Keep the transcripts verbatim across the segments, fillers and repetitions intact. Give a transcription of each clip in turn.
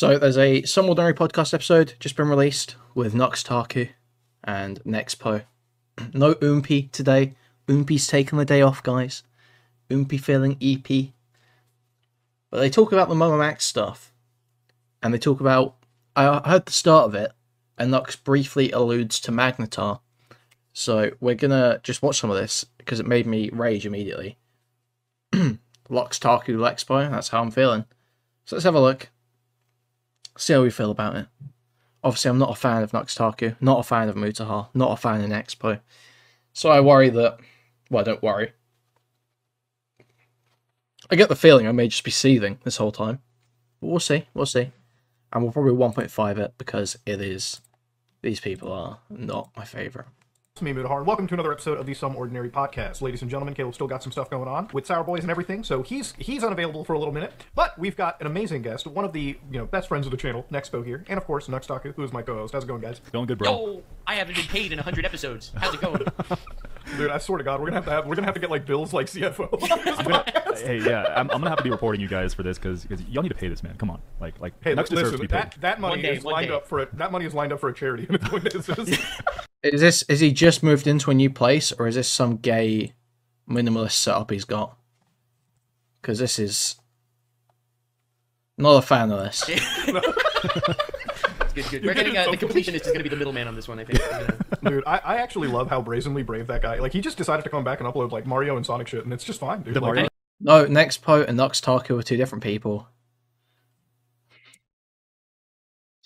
So there's a Some Ordinary Podcast episode just been released with NuxTaku and Nexpo. No Oompa today. Oompa's taking the day off, guys. Oompa feeling E P. But they talk about the Mama Max stuff. And they talk about... I heard the start of it, and Nux briefly alludes to Magnetar. So we're going to just watch some of this, because it made me rage immediately. NuxTaku Lexpo, that's how I'm feeling. So let's have a look. See how we feel about it. Obviously, I'm not a fan of NuxTaku, not a fan of Mutahar, not a fan of Nexpo. So I worry that... Well, I don't worry. I get the feeling I may just be seething this whole time. But we'll see, we'll see. And we'll probably one point five it because it is... These people are not my favourite. It's me, Mutahar. Welcome to another episode of the Some Ordinary Podcast. Ladies and gentlemen, Caleb's still got some stuff going on with Sour Boys and everything, so he's he's unavailable for a little minute. But we've got an amazing guest, one of the you know best friends of the channel, Nexpo here, and of course NuxTaku, who is my co-host. How's it going, guys? Going good, bro. Yo, I haven't been paid in one hundred episodes. How's it going? Dude, I swear to God, we're gonna have to have we're gonna have to get like bills like C F O. I'm gonna, hey, yeah, I'm, I'm gonna have to be reporting you guys for this because y'all need to pay this man. Come on, like, like. Hey, Nux listen, to be that paid. that money day, is lined day. up for a, that money is lined up for a charity. Is this is he just moved into a new place or is this some gay minimalist setup he's got? Because this is not a fan of this. Good, good. We're getting uh, the Completionist is going to be the middleman on this one, I think. Yeah. Dude, I, I actually love how brazenly brave that guy. Like, he just decided to come back and upload like Mario and Sonic shit, and it's just fine, dude. Like, Mario? No, Nexpo and NuxTaku are two different people.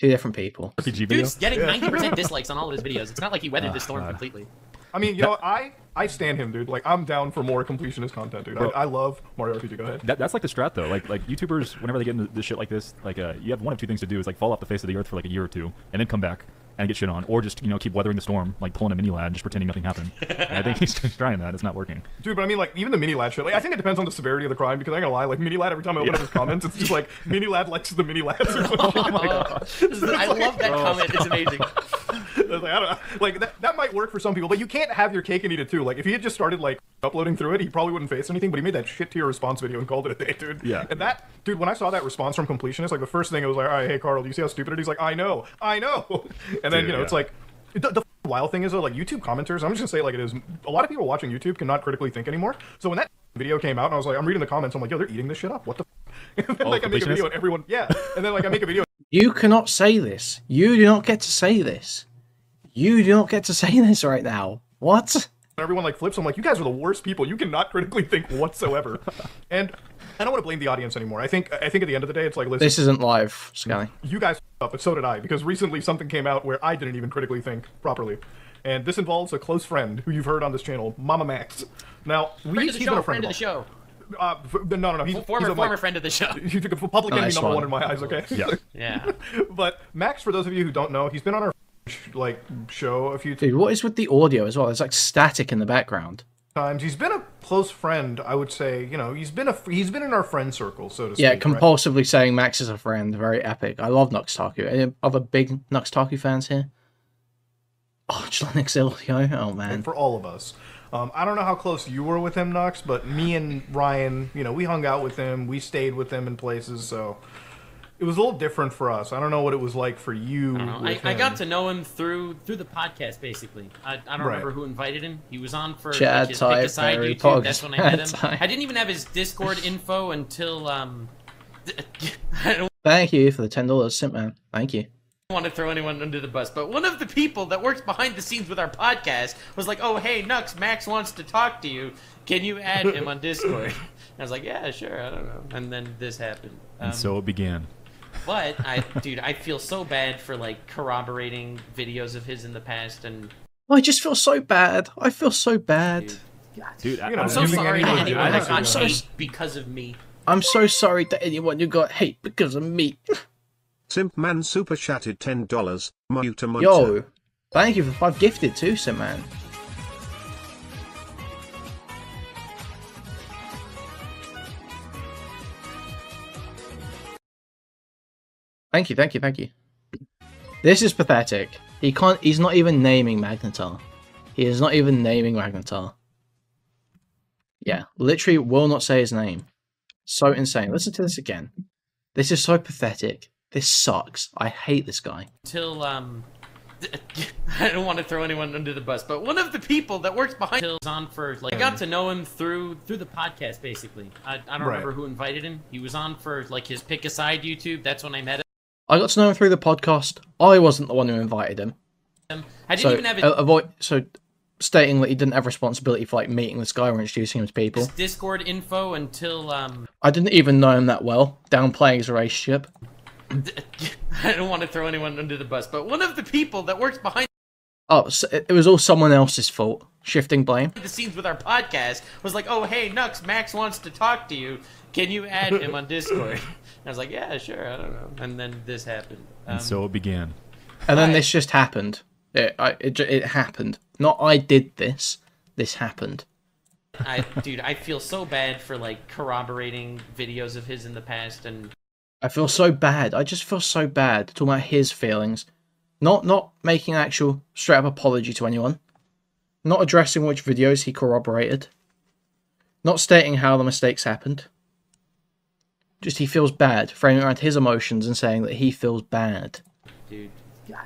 Two different people. Dude's getting ninety percent yeah. dislikes on all of his videos. It's not like he weathered oh, this storm God. completely. I mean, you know, I I stand him, dude. Like, I'm down for more completionist content, dude. I, I love Mario R P G. Go ahead. That, that's like the strat, though. Like, like YouTubers, whenever they get into this shit like this, like, uh, you have one of two things to do: is like fall off the face of the earth for like a year or two, and then come back and get shit on, or just you know keep weathering the storm, like pulling a mini lad, and just pretending nothing happened. And I think he's trying that. It's not working. Dude, but I mean, like, even the mini lad shit. Like, I think it depends on the severity of the crime. Because I ain't gonna lie, like, mini lad. Every time I open yeah. up his comments, it's just like mini lad likes the mini lads. Or something. Oh my God. So is, I like, love that oh. comment. It's amazing. Like, I don't, like that, that might work for some people, but you can't have your cake and eat it too. Like, if he had just started like uploading through it, he probably wouldn't face anything. But he made that shit to your response video and called it a day, dude. Yeah. And that, dude, when I saw that response from Completionist, like the first thing I was like, all right, hey Carl, do you see how stupid it is? He's like, I know, I know. And dude, then you know, yeah. it's like the, the wild thing is though, like YouTube commenters. I'm just gonna say like it is. A lot of people watching YouTube cannot critically think anymore. So when that video came out, and I was like, I'm reading the comments. I'm like, yo, they're eating this shit up. What the? F and then, oh, like I make a video and everyone, yeah. And then like I make a video. You cannot say this. You do not get to say this. You do not get to say this right now. What? Everyone like flips. I'm like, you guys are the worst people. You cannot critically think whatsoever. And I don't want to blame the audience anymore. I think I think at the end of the day, it's like, listen, this isn't live, Scully. You guys up, but so did I, because recently something came out where I didn't even critically think properly. And this involves a close friend who you've heard on this channel, Mama Max. Now, we, he's been a friend of the show. Uh, no, no, no. He's, former, he's a, former like, friend of the show. He's a public enemy nice number one. one in my eyes, okay? Yeah. yeah. But Max, for those of you who don't know, he's been on our like show a few times. Dude, what is with the audio as well? It's like static in the background. Times he's been a close friend, I would say. You know, he's been a he's been in our friend circle, so to speak. Yeah, compulsively right? saying Max is a friend, very epic. I love NuxTaku. Any other big NuxTaku fans here? Oh, Linux audio. Oh man, and for all of us. Um, I don't know how close you were with him, Nux, but me and Ryan, you know, we hung out with him. We stayed with him in places, so it was a little different for us. I don't know what it was like for you. I, I, I got to know him through through the podcast, basically. I, I don't right. remember who invited him. He was on for Chad, like, his Pick-a-Side YouTube. Pogs. That's when I met him. Type. I didn't even have his Discord info until... Um, I don't Thank you for the ten dollars, Simp Man. Thank you. Want to throw anyone under the bus, but one of the people that works behind the scenes with our podcast was like, oh hey Nux, Max wants to talk to you, can you add him on Discord? And I was like, yeah sure, I don't know. And then this happened, um, and so it began. But I dude, I feel so bad for like corroborating videos of his in the past, and I just feel so bad. I feel so bad, dude, dude I, I'm, I'm so sorry to anyone who got hate because of me. I'm so sorry to anyone who got hate because of me. Simpman super chatted ten dollars. Yo, thank you for five gifted too, Simpman. Thank you, thank you, thank you. This is pathetic. He can't. He's not even naming Magnetar. He is not even naming Magnetar. Yeah, literally will not say his name. So insane. Listen to this again. This is so pathetic. This sucks. I hate this guy. Till, um... I don't want to throw anyone under the bus, but one of the people that works behind Till was on for, like, I got to know him through through the podcast, basically. I, I don't right. remember who invited him. He was on for, like, his Pick-a-Side YouTube. That's when I met him. I got to know him through the podcast. I wasn't the one who invited him. Um, I didn't so, even have a... Uh, avoid, so, stating that he didn't have responsibility for, like, meeting this guy or introducing him to people. His Discord info until, um... I didn't even know him that well, downplaying his relationship. I don't want to throw anyone under the bus, but one of the people that works behind... Oh, so it was all someone else's fault. Shifting blame. The scenes with our podcast was like, oh, hey, Nux, Max wants to talk to you. Can you add him on Discord? And I was like, yeah, sure, I don't know. And then this happened. Um, and so it began. And then I... this just happened. It, I, it, it happened. Not I did this. This happened. I, dude, I feel so bad for, like, corroborating videos of his in the past and... I feel so bad. I just feel so bad talking about his feelings. Not not making an actual straight-up apology to anyone. Not addressing which videos he corroborated. Not stating how the mistakes happened. Just he feels bad. Framing around his emotions and saying that he feels bad. Dude,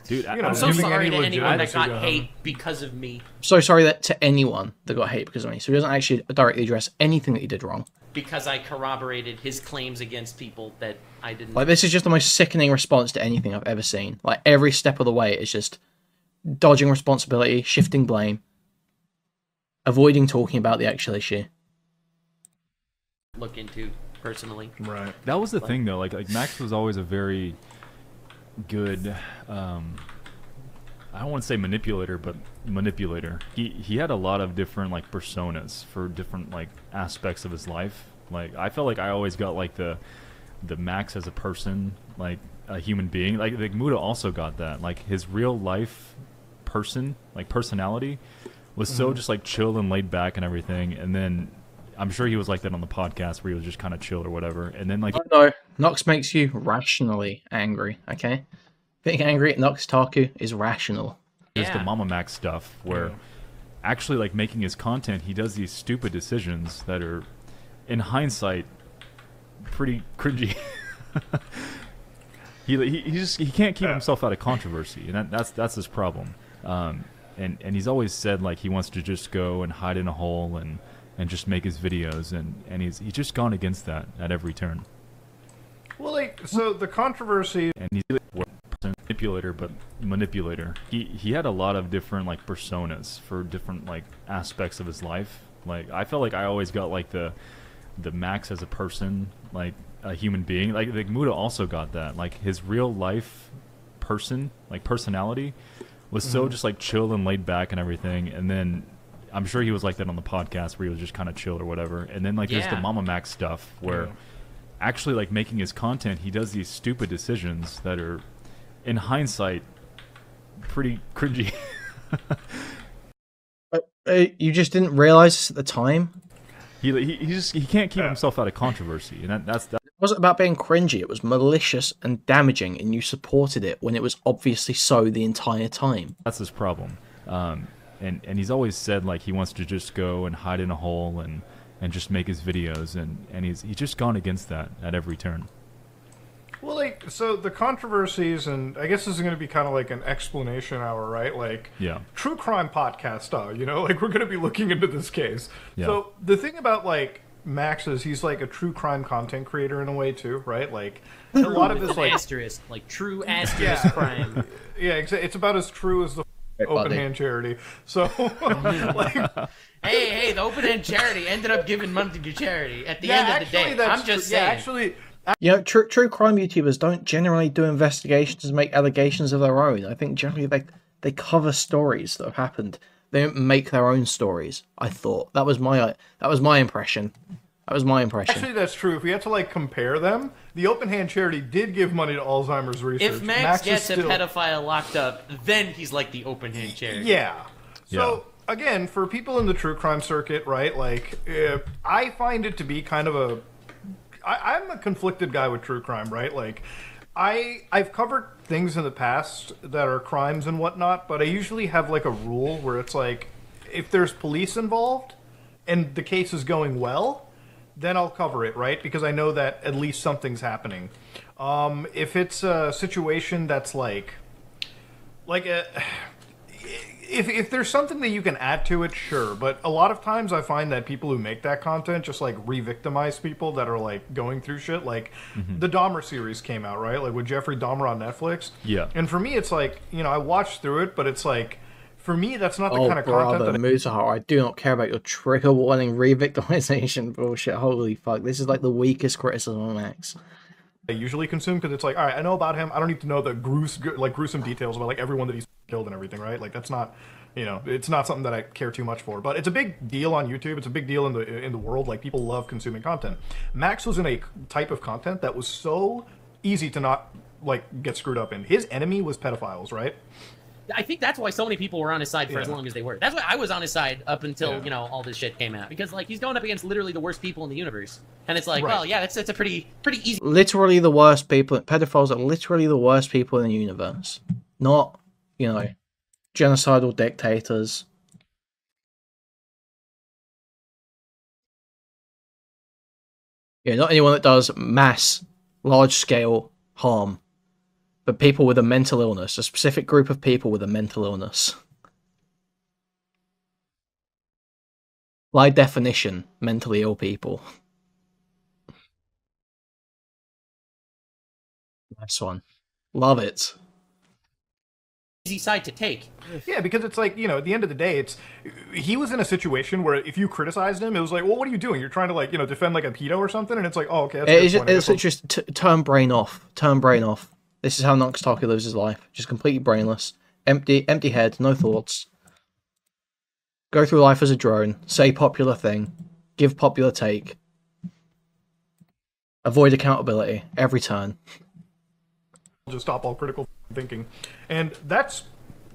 Dude I'm, I'm so sorry to anyone that got hate because of me. So sorry that to anyone that got hate because of me. So he doesn't actually directly address anything that he did wrong. Because I corroborated his claims against people that I didn't... Like, this is just the most sickening response to anything I've ever seen. Like, every step of the way is just dodging responsibility, shifting blame, avoiding talking about the actual issue. Look into, personally. Right. That was the but... thing, though. Like, like, Max was always a very good... Um... I don't want to say manipulator, but manipulator. He he had a lot of different, like, personas for different, like, aspects of his life. Like, I felt like I always got, like, the the Max as a person, like a human being. Like, like Muta also got that. Like, his real life person, like, personality was so mm-hmm. just, like, chill and laid back and everything. And then I'm sure he was like that on the podcast where he was just kind of chill or whatever. And then, like, oh, no, Nux makes you rationally angry. Okay. Being angry at NuxTaku is rational. There's yeah. the Mama Max stuff where yeah. actually, like, making his content, he does these stupid decisions that are, in hindsight, pretty cringy. he, he he just he can't keep himself out of controversy, and that, that's that's his problem. Um, and and he's always said, like, he wants to just go and hide in a hole and and just make his videos, and and he's he's just gone against that at every turn. Well, like, so the controversy. And he's manipulator, but manipulator. He he had a lot of different, like, personas for different, like, aspects of his life. Like, I felt like I always got, like, the the Max as a person, like a human being. Like, like Muta also got that. Like, his real life person, like, personality was so mm-hmm. just, like, chill and laid back and everything. And then I'm sure he was like that on the podcast where he was just kind of chill or whatever. And then, like, yeah. there's the Mama Max stuff where yeah. actually, like, making his content, he does these stupid decisions that are, in hindsight, pretty cringy. uh, uh, you just didn't realize this at the time? He, he, he just he can't keep himself out of controversy. And that, that's, that. It wasn't about being cringy. It was malicious and damaging, and you supported it when it was obviously so the entire time. That's his problem. Um, and, and he's always said, like, he wants to just go and hide in a hole and, and just make his videos. And, and he's, he's just gone against that at every turn. Well, like, so the controversies, and I guess this is going to be kind of like an explanation hour, right? Like, yeah. true crime podcast style, you know? Like, we're going to be looking into this case. Yeah. So the thing about, like, Max is he's, like, a true crime content creator in a way, too, right? Like, a lot of his, like... asterisk. Like, true asterisk yeah. crime. Yeah, it's about as true as the Great Open buddy. Hand Charity. So, like... Hey, hey, the Open Hand Charity ended up giving money to charity at the yeah, end of actually, the day. I'm just saying. Yeah, actually... You know, true, true crime YouTubers don't generally do investigations and make allegations of their own. I think generally they they cover stories that have happened. They don't make their own stories. I thought that was my that was my impression. That was my impression. Actually, that's true. If we had to, like, compare them, the Open Hand Charity did give money to Alzheimer's research. If Max, Max gets still... a pedophile locked up, then he's like the Open Hand Charity. Yeah. So. Yeah. Again, for people in the true crime circuit, right? Like, uh, I find it to be kind of a. I, I'm a conflicted guy with true crime, right? Like, I, I've covered things in the past that are crimes and whatnot, but I usually have, like, a rule where it's like, if there's police involved and the case is going well, then I'll cover it, right? Because I know that at least something's happening. Um, if it's a situation that's like... Like, a, if, if there's something that you can add to it, sure. But a lot of times I find that people who make that content just, like, re-victimize people that are, like, going through shit. Like, mm-hmm. the Dahmer series came out, right? Like, with Jeffrey Dahmer on Netflix. Yeah. And for me, it's like, you know, I watched through it, but it's like... For me, that's not the oh, kind of brother, content that... Mutahar, I do not care about your trigger warning re-victimization bullshit. Holy fuck. This is like the weakest criticism on Max. I usually consume because it's like, all right, I know about him. I don't need to know the grues like gruesome details about like everyone that he's killed and everything, right? Like that's not, you know, it's not something that I care too much for. But it's a big deal on YouTube. It's a big deal in the in the world. Like people love consuming content. Max was in a type of content that was so easy to not like get screwed up in. His enemy was pedophiles, right? I think that's why so many people were on his side for yeah. as long as they were. That's why I was on his side up until, yeah. you know, all this shit came out. Because, like, he's going up against literally the worst people in the universe. And it's like, right. well, yeah, that's, that's a pretty pretty easy... Literally the worst people. Pedophiles are literally the worst people in the universe. Not, you know, genocidal dictators. Yeah, not anyone that does mass, large-scale harm. But people with a mental illness, a specific group of people with a mental illness. By definition, mentally ill people. Nice one. Love it. Easy side to take. Yeah, because it's like, you know, at the end of the day, it's he was in a situation where if you criticized him, it was like, well, what are you doing? You're trying to, like, you know, defend, like, a pedo or something? And it's like, oh, okay, that's a good point. It's just t turn brain off. Turn brain off. This is how NuxTaku lives his life. Just completely brainless. Empty empty head, no thoughts. Go through life as a drone. Say popular thing. Give popular take. Avoid accountability. Every turn. Just stop all critical thinking. And that's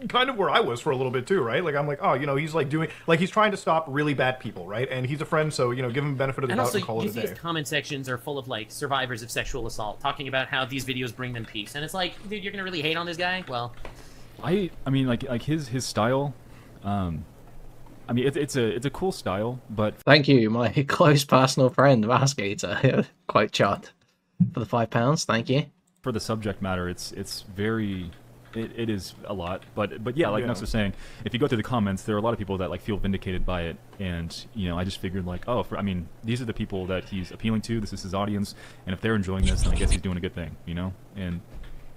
kind of where I was for a little bit too, right? Like, I'm like, oh, you know, he's like doing, like, he's trying to stop really bad people, right? And he's a friend, so, you know, give him the benefit of the and doubt also, and call it a day. His comment sections are full of, like, survivors of sexual assault, talking about how these videos bring them peace. And it's like, dude, you're gonna really hate on this guy? Well... I, I mean, like, like his, his style, um, I mean, it, it's a, it's a cool style, but... Thank you, my close personal friend, Mask Eater, Quite Chud, for the five pounds, thank you. For the subject matter, it's, it's very... It, it is a lot, but but yeah, like yeah. Nux was saying, if you go through the comments, there are a lot of people that like feel vindicated by it, and you know, I just figured like, oh, for, I mean, these are the people that he's appealing to. This is his audience, and if they're enjoying this, then I guess he's doing a good thing, you know. And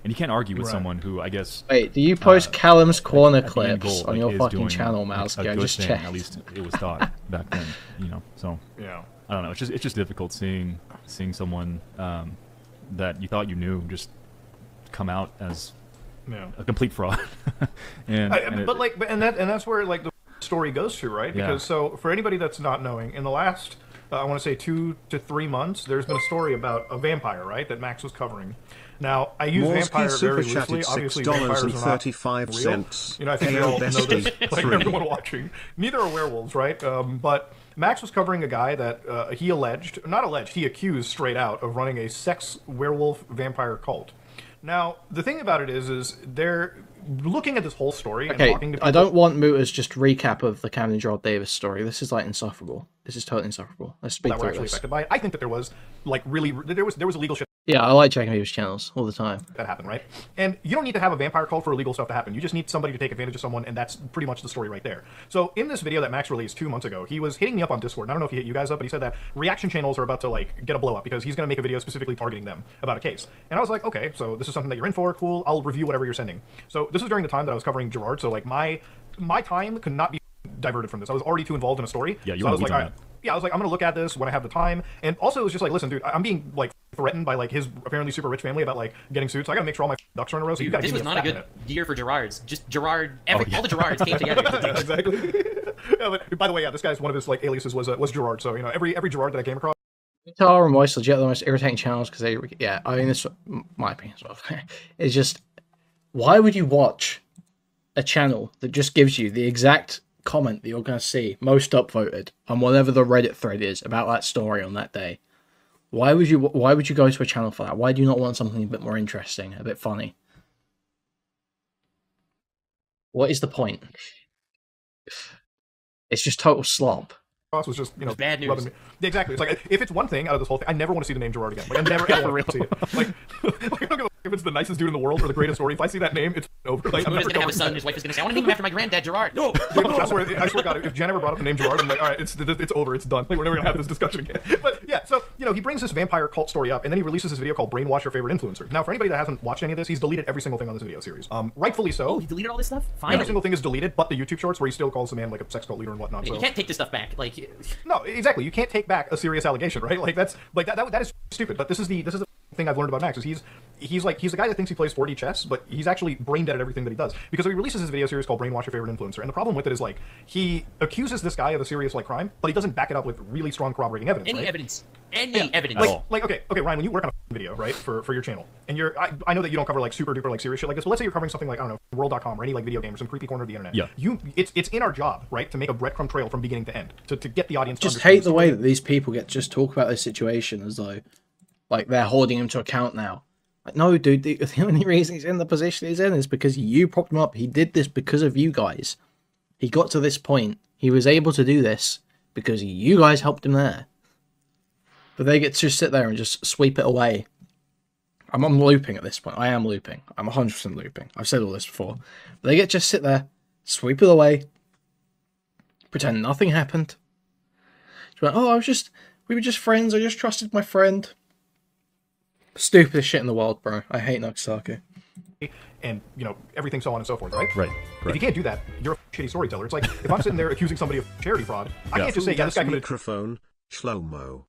and you can't argue with right. someone who I guess. Wait, do you post uh, Callum's corner at, clips at goal, on like, your fucking channel, Mouse? Like, yeah, just check. At least it was thought back then, you know. So yeah, I don't know. It's just it's just difficult seeing seeing someone um, that you thought you knew just come out as. Yeah. A complete fraud. and, I, and but it, like, but, and that, and that's where like the story goes through, right? Because yeah. so for anybody that's not knowing, in the last, uh, I want to say two to three months, there's been a story about a vampire, right, that Max was covering. Now I use Morsky vampire very loosely. Obviously, vampires are not real. You know, I think we all know this. Like everyone watching, neither are werewolves, right? Um, but Max was covering a guy that uh, he alleged, not alleged, he accused straight out of running a sex werewolf vampire cult. Now, the thing about it is, is they're looking at this whole story. Okay, and talking to people. I don't want Muta's just recap of the Camden Gerald Davis story. This is like insufferable. This is totally insufferable. Let's speak through this. Affected by it. I think that there was like really there was there was illegal shit. Yeah, I like checking people's channels all the time. That happened, right? And you don't need to have a vampire cult for illegal stuff to happen. You just need somebody to take advantage of someone, and that's pretty much the story right there. So in this video that Max released two months ago, he was hitting me up on Discord. And I don't know if he hit you guys up, but he said that reaction channels are about to like get a blow up because he's going to make a video specifically targeting them about a case. And I was like, okay, so this is something that you're in for. Cool. I'll review whatever you're sending. So. This was during the time that I was covering Gerard, so like my my time could not be diverted from this. I was already too involved in a story. Yeah, you so I was like, I, yeah, I was like, I'm gonna look at this when I have the time. And also, it was just like, listen, dude, I'm being like threatened by like his apparently super rich family about like getting sued, so I gotta make sure all my ducks are in a row. So dude, you gotta. This was not a good year for Gerards. Just Gerard, every, oh, yeah. all the Gerards came together. Exactly. Yeah, but, by the way, yeah, this guy's one of his like aliases was uh, was Gerard. So you know, every every Gerard that I came across. Mutahar and Moist legit the most irritating channels because they, yeah, I mean, this my opinion as well. It's just. Why would you watch a channel that just gives you the exact comment that you're going to see most upvoted on whatever the Reddit thread is about that story on that day? Why would you Why would you go to a channel for that? Why do you not want something a bit more interesting, a bit funny? What is the point? It's just total slop. was just, you know, bad news. Me. Yeah, exactly. It's like, if it's one thing out of this whole thing, I never want to see the name Gerard again. Like, I never ever want to see it. Like, like, I don't give a if it's the nicest dude in the world or the greatest story. If I see that name, it's over. Like, I'm never gonna have a son. His wife is gonna say, "I want to name him after my granddad, Gerard." No, I swear, I swear, God, if Jen ever brought up the name Gerard, I'm like, all right, it's it's over, it's done. Like, we're never gonna have this discussion again. But yeah, so you know, he brings this vampire cult story up, and then he releases this video called "Brainwash Your Favorite Influencer." Now, for anybody that hasn't watched any of this, he's deleted every single thing on this video series. Um, rightfully so. Oh, he deleted all this stuff. Finally, every single thing is deleted, but the YouTube shorts where he still calls the man like a sex cult leader and whatnot. So. You can't take this stuff back. Like, no, exactly. You can't take back a serious allegation, right? Like that's like that that, that is stupid. But this is the this is the thing I've learned about Max is he's he's like he's the guy that thinks he plays four D chess, but he's actually brain dead at everything that he does, because he releases his video series called Brainwash Your Favorite Influencer, and the problem with it is like he accuses this guy of a serious like crime, but he doesn't back it up with really strong corroborating evidence. Any right? evidence, any yeah. evidence. Like, like okay, okay, Ryan, when you work on a video, right, for for your channel, and you're I, I know that you don't cover like super duper like serious shit like this, but let's say you're covering something like I don't know world dot com or any like video game or some creepy corner of the internet. Yeah. You it's it's in our job, right, to make a breadcrumb trail from beginning to end to to get the audience. Just to hate the way that these people get to just talk about this situation as though. Like, they're holding him to account now. Like, no, dude, the, the only reason he's in the position he's in is because you propped him up. He did this because of you guys. He got to this point. He was able to do this because you guys helped him there. But they get to just sit there and just sweep it away. I'm, I'm looping at this point. I am looping. I'm one hundred percent looping. I've said all this before. But they get to just sit there, sweep it away, pretend nothing happened. Just went, oh, I was just... We were just friends. I just trusted my friend. Stupidest shit in the world, bro. I hate NuxTaku. And, you know, everything so on and so forth, right? Right. Correct. If you can't do that, you're a shitty storyteller. It's like, if I'm sitting there accusing somebody of charity fraud, yeah. I can't just say, yeah, this guy committed... Microphone, Shlomo.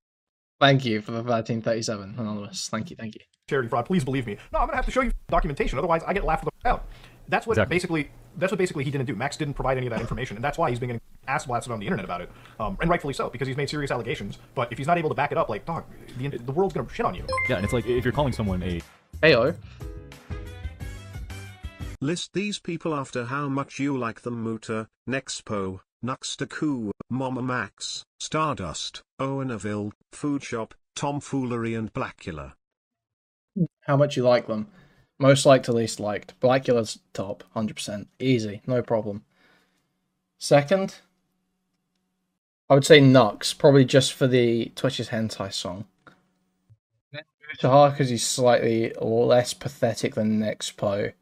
Thank you for the thirteen thirty-seven, Anonymous. Thank you, thank you. Charity fraud, please believe me. No, I'm gonna have to show you documentation, otherwise I get laughed the f out. That's what exactly. basically... That's what basically he didn't do. Max didn't provide any of that information, and that's why he's been getting ass blasted on the internet about it, um, and rightfully so, because he's made serious allegations. But if he's not able to back it up, like, dog, the, the world's gonna shit on you. Yeah, and it's like if you're calling someone a ayo. List these people after how much you like them: Muta, Nexpo, NuxTaku, Mama Max, Stardust, Owenaville, Food Shop, Tomfoolery, and Blackula. How much you like them. Most liked to least liked. Blackula's top, one hundred percent. Easy, no problem. Second, I would say Nux, probably just for the Twitch's hentai song. Mutahar, because he's slightly less pathetic than Nexpo.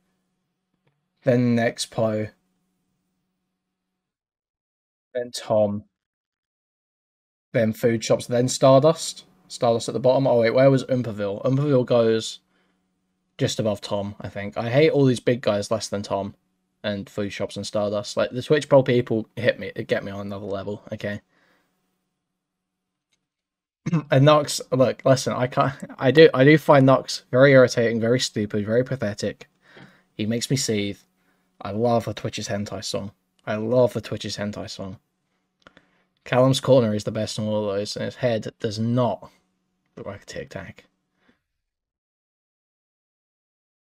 Then Nexpo. Then Tom. Then Food Shops, then Stardust. Stardust at the bottom. Oh wait, where was Oompaville? Oompaville goes... just above Tom, I think. I hate all these big guys less than Tom and Food Shops and Stardust. Like, the Twitch Pro people hit me, get me on another level, okay? And Nox, look, listen, I can't, I do, I do find Nox very irritating, very stupid, very pathetic. He makes me seethe. I love the Twitch's hentai song. I love the Twitch's hentai song. Callum's Corner is the best in all of those, and his head does not look like a Tic Tac.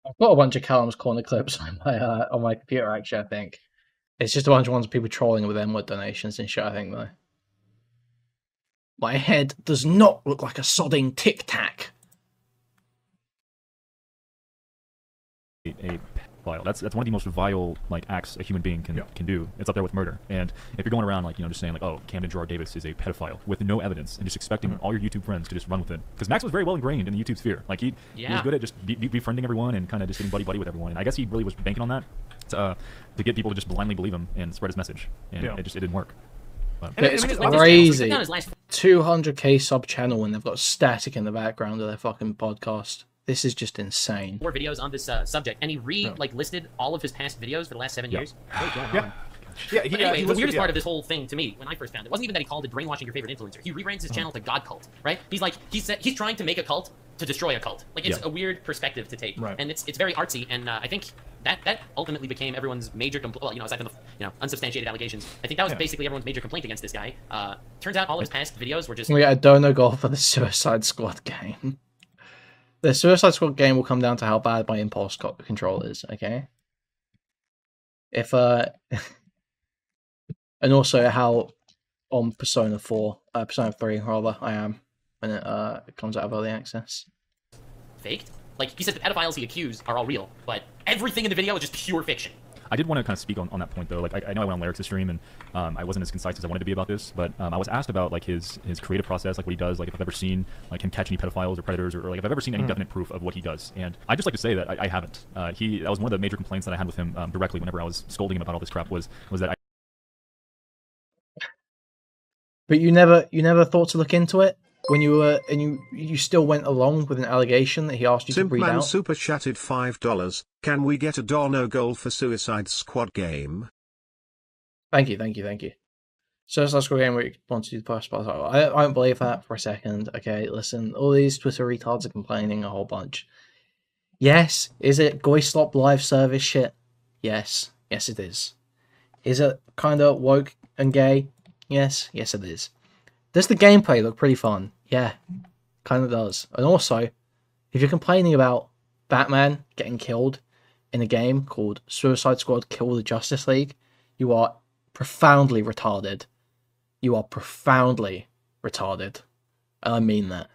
I've got a bunch of Callum's Corner clips on my uh, on my computer, actually, I think. It's just a bunch of ones of people trolling with M-word donations and shit, I think, though. My head does not look like a sodding tic-tac. A vile. That's, that's one of the most vile like acts a human being can, yeah. can do. It's up there with murder. And if you're going around like, you know, just saying, like, oh, Camden Gerald Davis is a pedophile with no evidence and just expecting mm-hmm. all your YouTube friends to just run with it. Because Max was very well ingrained in the YouTube sphere. Like, he, yeah. he was good at just be be befriending everyone and kind of just getting buddy-buddy with everyone. And I guess he really was banking on that to, uh, to get people to just blindly believe him and spread his message. And yeah. it just it didn't work. But, but it's crazy. two hundred K sub-channel when they've got static in the background of their fucking podcast. This is just insane. More videos on this uh, subject, and he re no. like listed all of his past videos for the last seven yeah. years. What's going yeah. on? Yeah, he, but anyway, yeah, he the listed, weirdest yeah. part of this whole thing to me, when I first found it, wasn't even that he called it brainwashing your favorite influencer. He rebrands his oh. channel to God Cult, right? He's like, he said he's trying to make a cult to destroy a cult. Like, it's yeah. a weird perspective to take, right. and it's it's very artsy. And uh, I think that that ultimately became everyone's major complaint. Well, you know, aside from the you know unsubstantiated allegations, I think that was yeah. basically everyone's major complaint against this guy. Uh, turns out all of his past videos were just we got a dono goal for the Suicide Squad game. The Suicide Squad game will come down to how bad my impulse control is, okay? If, uh... and also how on Persona four, uh, Persona three, rather, I am, when it, uh, it comes out of early access. Faked? Like, he says the pedophiles he accused are all real, but everything in the video is just pure fiction. I did want to kind of speak on, on that point though. Like, I, I know I went on Lyric's stream and um, I wasn't as concise as I wanted to be about this, but um, I was asked about like his his creative process, like what he does, like if I've ever seen like him catch any pedophiles or predators, or, or like if I've ever seen any mm. definite proof of what he does. And I just like to say that I, I haven't. Uh, he that was one of the major complaints that I had with him um, directly whenever I was scolding him about all this crap was was that I. But you never you never thought to look into it. When you were, and you, you still went along with an allegation that he asked you Simp to breed man out. Super chatted five dollars. Can we get a Dorno goal for Suicide Squad game? Thank you, thank you, thank you. Suicide Squad game where you want to do the past. I, I don't believe that for a second. Okay, listen, all these Twitter retards are complaining a whole bunch. Yes, is it Goyslop live service shit? Yes, yes it is. Is it kind of woke and gay? Yes, yes it is. Does the gameplay look pretty fun? Yeah, kind of does. And also, if you're complaining about Batman getting killed in a game called Suicide Squad Kill the Justice League, you are profoundly retarded. You are profoundly retarded. And I mean that.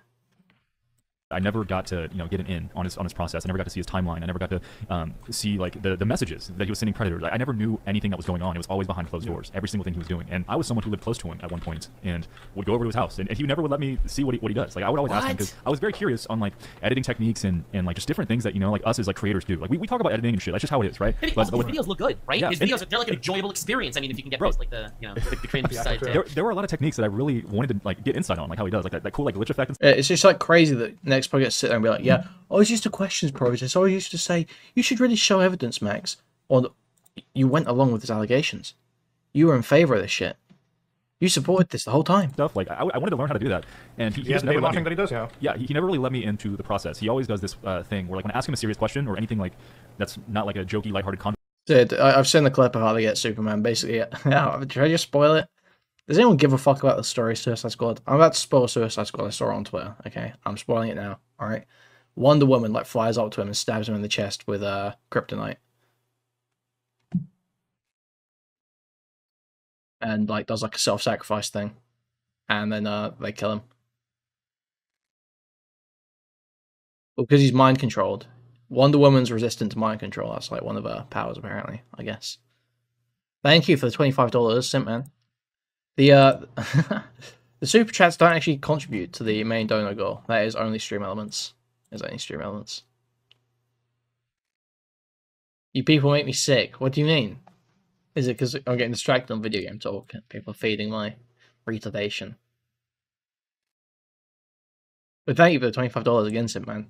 I never got to, you know, get an in on his on his process. I never got to see his timeline. I never got to um, see like the the messages that he was sending predators. I never knew anything that was going on. It was always behind closed doors. Every single thing he was doing. And I was someone who lived close to him at one point and would go over to his house. And, and he never would let me see what he what he does. Like I would always what? ask him because I was very curious on like editing techniques and and like just different things that, you know, like us as like creators do. Like we, we talk about editing and shit. That's just how it is, right? But, also, but his videos look good, right? Yeah, his videos are, they're like an enjoyable experience. I mean, if you can get bro, past, like the you know the, the cringe yeah, side. Right. There, there were a lot of techniques that I really wanted to like get insight on, like how he does, like that, that cool like glitch effect. And stuff. It's just like crazy that next. Probably get to sit there and be like, yeah, I was used to questions process. I was used to say, you should really show evidence, Max. Or you went along with his allegations. You were in favor of this shit. You supported this the whole time. Stuff like I, I wanted to learn how to do that, and he, he, he just never let me, that he does now. Yeah, he, he never really let me into the process. He always does this uh, thing where, like, when I ask him a serious question or anything like that's not like a jokey, lighthearted conversation. Dude, I, I've seen the clip of how they get Superman. Basically, yeah. Should I just spoil it? Does anyone give a fuck about the story Suicide Squad? I'm about to spoil Suicide Squad. I saw it on Twitter. Okay, I'm spoiling it now. All right. Wonder Woman like flies up to him and stabs him in the chest with uh, kryptonite, and like does like a self-sacrifice thing, and then uh, they kill him. Well, because he's mind controlled. Wonder Woman's resistant to mind control. That's like one of her powers, apparently. I guess. Thank you for the twenty-five dollars, Simp Man. The uh, the super chats don't actually contribute to the main donor goal. That is only stream elements. Is only stream elements. You people make me sick. What do you mean? Is it because I'm getting distracted on video game talk? People are feeding my retardation. But thank you for the twenty-five dollars again, Sim Man.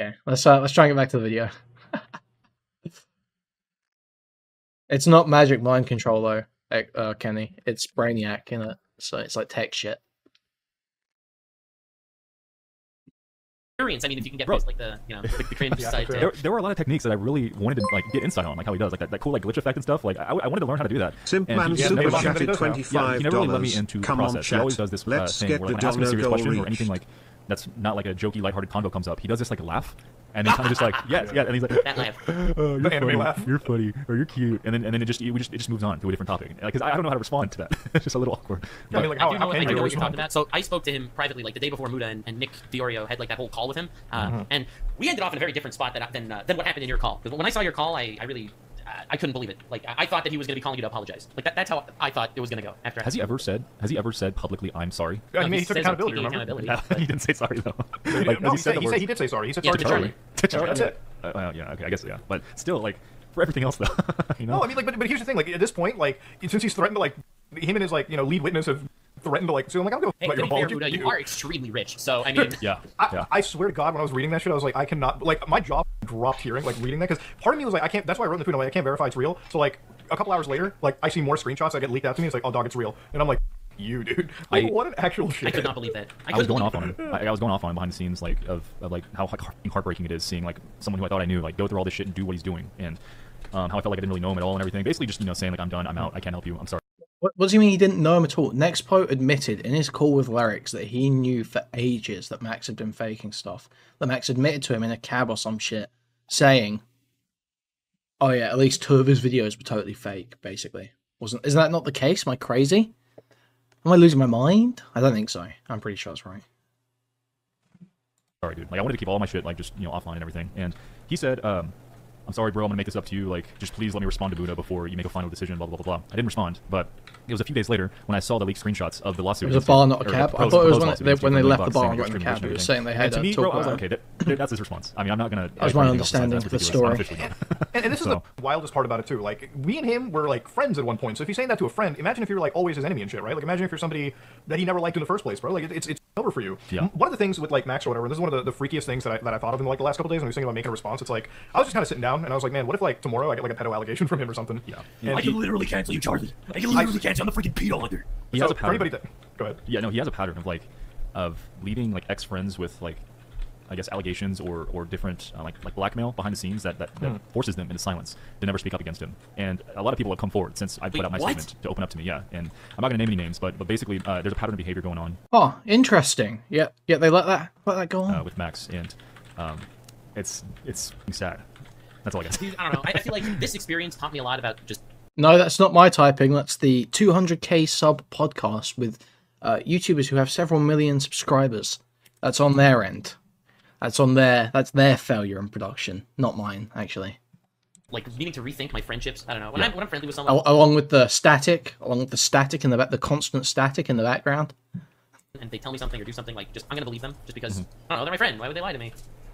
Okay, let's uh, let's try and get back to the video. It's not magic mind control though, uh, Kenny. It's Brainiac, innit? So it's like tech shit. I mean, if you can get past, like the you know the, the cringe yeah, side. There, there were a lot of techniques that I really wanted to like get insight on, like how he does, like that, that cool like glitch effect and stuff. Like I, I wanted to learn how to do that. Simp Man super chatted twenty five dollars. He never really let me into the process. He always does this uh, thing where when I ask him a serious question or anything like that's not like a jokey, lighthearted convo comes up. He does this like laugh. And then kind of just like yeah yeah, and he's like that laugh. Oh, you're funny. Laugh. You're funny, or you're cute, and then and then it just we just it just moves on to a different topic. Like, cause I don't know how to respond to that. It's just a little awkward. Yeah, I mean, like how, I do know, how I do know what you're talking about. So I spoke to him privately, like the day before Muta and, and Nick Fiorio had like that whole call with him, uh, mm-hmm. and we ended off in a very different spot than than, uh, than what happened in your call. Because when I saw your call, I I really. I couldn't believe it. Like, I thought that he was going to be calling you to apologize. Like, that, that's how I thought it was going to go. After has he ever said? Has he ever said publicly, "I'm sorry"? Yeah, no, I mean, he, he took accountability. He, accountability yeah, he didn't say sorry though. Like, no, he, said, he, said, he did say sorry. He said yeah, sorry to Charlie. To Charlie. That's it. Uh, well, yeah. Okay. I guess yeah. But still, like, for everything else though, you know. No, I mean, like, but, but here's the thing. Like, at this point, like, since he's threatened to, like, him and his, like, you know, lead witness have threatened to, like, so I'm like, I don't know about your fault. You, you are extremely rich, so I mean, yeah, I, yeah. I swear to God, when I was reading that shit, I was like, I cannot, like, my jaw dropped hearing, like, reading that, because part of me was like, I can't. That's why I wrote in the tweet, I'm like, I can't verify it's real. So like, a couple hours later, like, I see more screenshots that get leaked out to me. It's like, oh, dog, it's real, and I'm like, you dude, like, I, what an actual shit. I could not believe that. I, I was going off on him. I, I was going off on him behind the scenes, like, of, of like how heartbreaking it is seeing like someone who I thought I knew like go through all this shit and do what he's doing, and um, how I felt like I didn't really know him at all and everything. Basically, just you know saying like, I'm done, I'm out, I can't help you, I'm sorry. What do you mean he didn't know him at all? Nexpo admitted in his call with Lyric's that he knew for ages that Max had been faking stuff. That Max admitted to him in a cab or some shit, saying, oh yeah, at least two of his videos were totally fake, basically. Wasn't, isn't that not the case? Am I crazy? Am I losing my mind? I don't think so. I'm pretty sure that's right. sorry, dude. Like, I wanted to keep all my shit, like, just, you know, offline and everything. And he said, um, I'm sorry, bro, I'm gonna make this up to you. Like, just please let me respond to Buddha before you make a final decision, blah, blah, blah, blah. I didn't respond, but it was a few days later when I saw the leaked screenshots of the lawsuit. It was a bar, not a cab? I thought it was when they, when they left the bar and got in the cab. It was saying they had to me, bro, I was like, okay, that, that's his response. I mean, I'm not gonna... I was my understanding of the story. And this is the wildest part about it, too. Like, we and him were, like, friends at one point. So if he's saying that to a friend, imagine if you're, like, always his enemy and shit, right? Like, imagine if you're somebody that he never liked in the first place, bro. Like, it's... over for you. Yeah. One of the things with like Max or whatever, and this is one of the, the freakiest things that I, that I thought of in like the last couple days when we was thinking about making a response. It's like, I was just kind of sitting down and I was like, man, what if like tomorrow I get like a pedo allegation from him or something? Yeah. And I can he, literally cancel you, Charlie. I can literally I, cancel. I'm the freaking pedo hunter. He so has a pattern. For anybody that, go ahead. Yeah, no, he has a pattern of like, of leaving like ex friends with like, I guess allegations or or different uh, like like blackmail behind the scenes that that, that hmm. forces them into silence to never speak up against him. And a lot of people have come forward since I Wait, put out my what? statement to open up to me. Yeah, and I'm not gonna name any names, but but basically uh, there's a pattern of behavior going on. Oh, interesting. Yeah, yeah, they let that let that go on uh, with Max, and um, it's it's sad. That's all I got. Dude, I don't know. I feel like this experience taught me a lot about just. No, that's not my typing. That's the two hundred K sub podcast with uh, YouTubers who have several million subscribers. That's on their end. That's on their, that's their failure in production, not mine, actually. Like, needing to rethink my friendships, I don't know. When, yeah. I'm, when I'm friendly with someone... Along with the static, along with the static in the back, the constant static in the background. And they tell me something or do something, like, just, I'm gonna believe them, just because, mm-hmm. I don't know, they're my friend, why would they lie to me?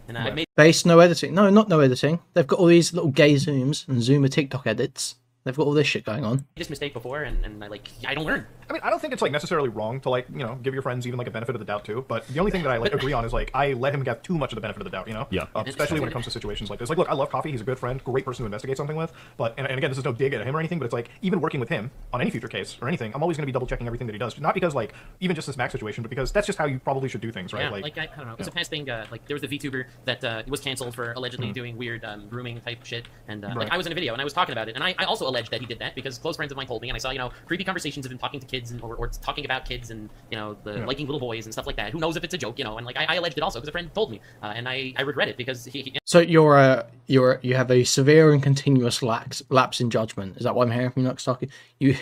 And uh, yeah. I've made... Base, no editing. No, not no editing. They've got all these little gay zooms and Zoomer TikTok edits. They've got all this shit going on. I just mistake before, and, and I, like, I don't learn. I mean, I don't think it's, like, necessarily wrong to, like, you know, give your friends even, like, a benefit of the doubt, too. But the only thing that I, like, agree on is, like, I let him get too much of the benefit of the doubt, you know? Yeah. Uh, especially when it comes to situations like this. Like, look, I love Coffee. He's a good friend, great person to investigate something with. But, and, and again, this is no dig at him or anything, but it's, like, even working with him on any future case or anything, I'm always going to be double-checking everything that he does. Not because, like, even just this Max situation, but because that's just how you probably should do things, right? Yeah, like, like I, I don't know. It's yeah. a past thing. Uh, like, there was the VTuber that uh, was canceled for allegedly mm-hmm. doing weird um, grooming type shit. And, uh, right. like, I was in a video, and I was talking about it, and I, I also alleged that he did that because close friends of mine told me, and I saw, you know, creepy conversations of him talking to kids and or, or talking about kids and, you know, the yeah. liking little boys and stuff like that. Who knows if it's a joke, you know? And like I, I alleged it also because a friend told me, uh, and I, I regret it because he. he so you're a you're you have a severe and continuous lapse lapse in judgment. Is that what I'm hearing from you, NuxTaku? You.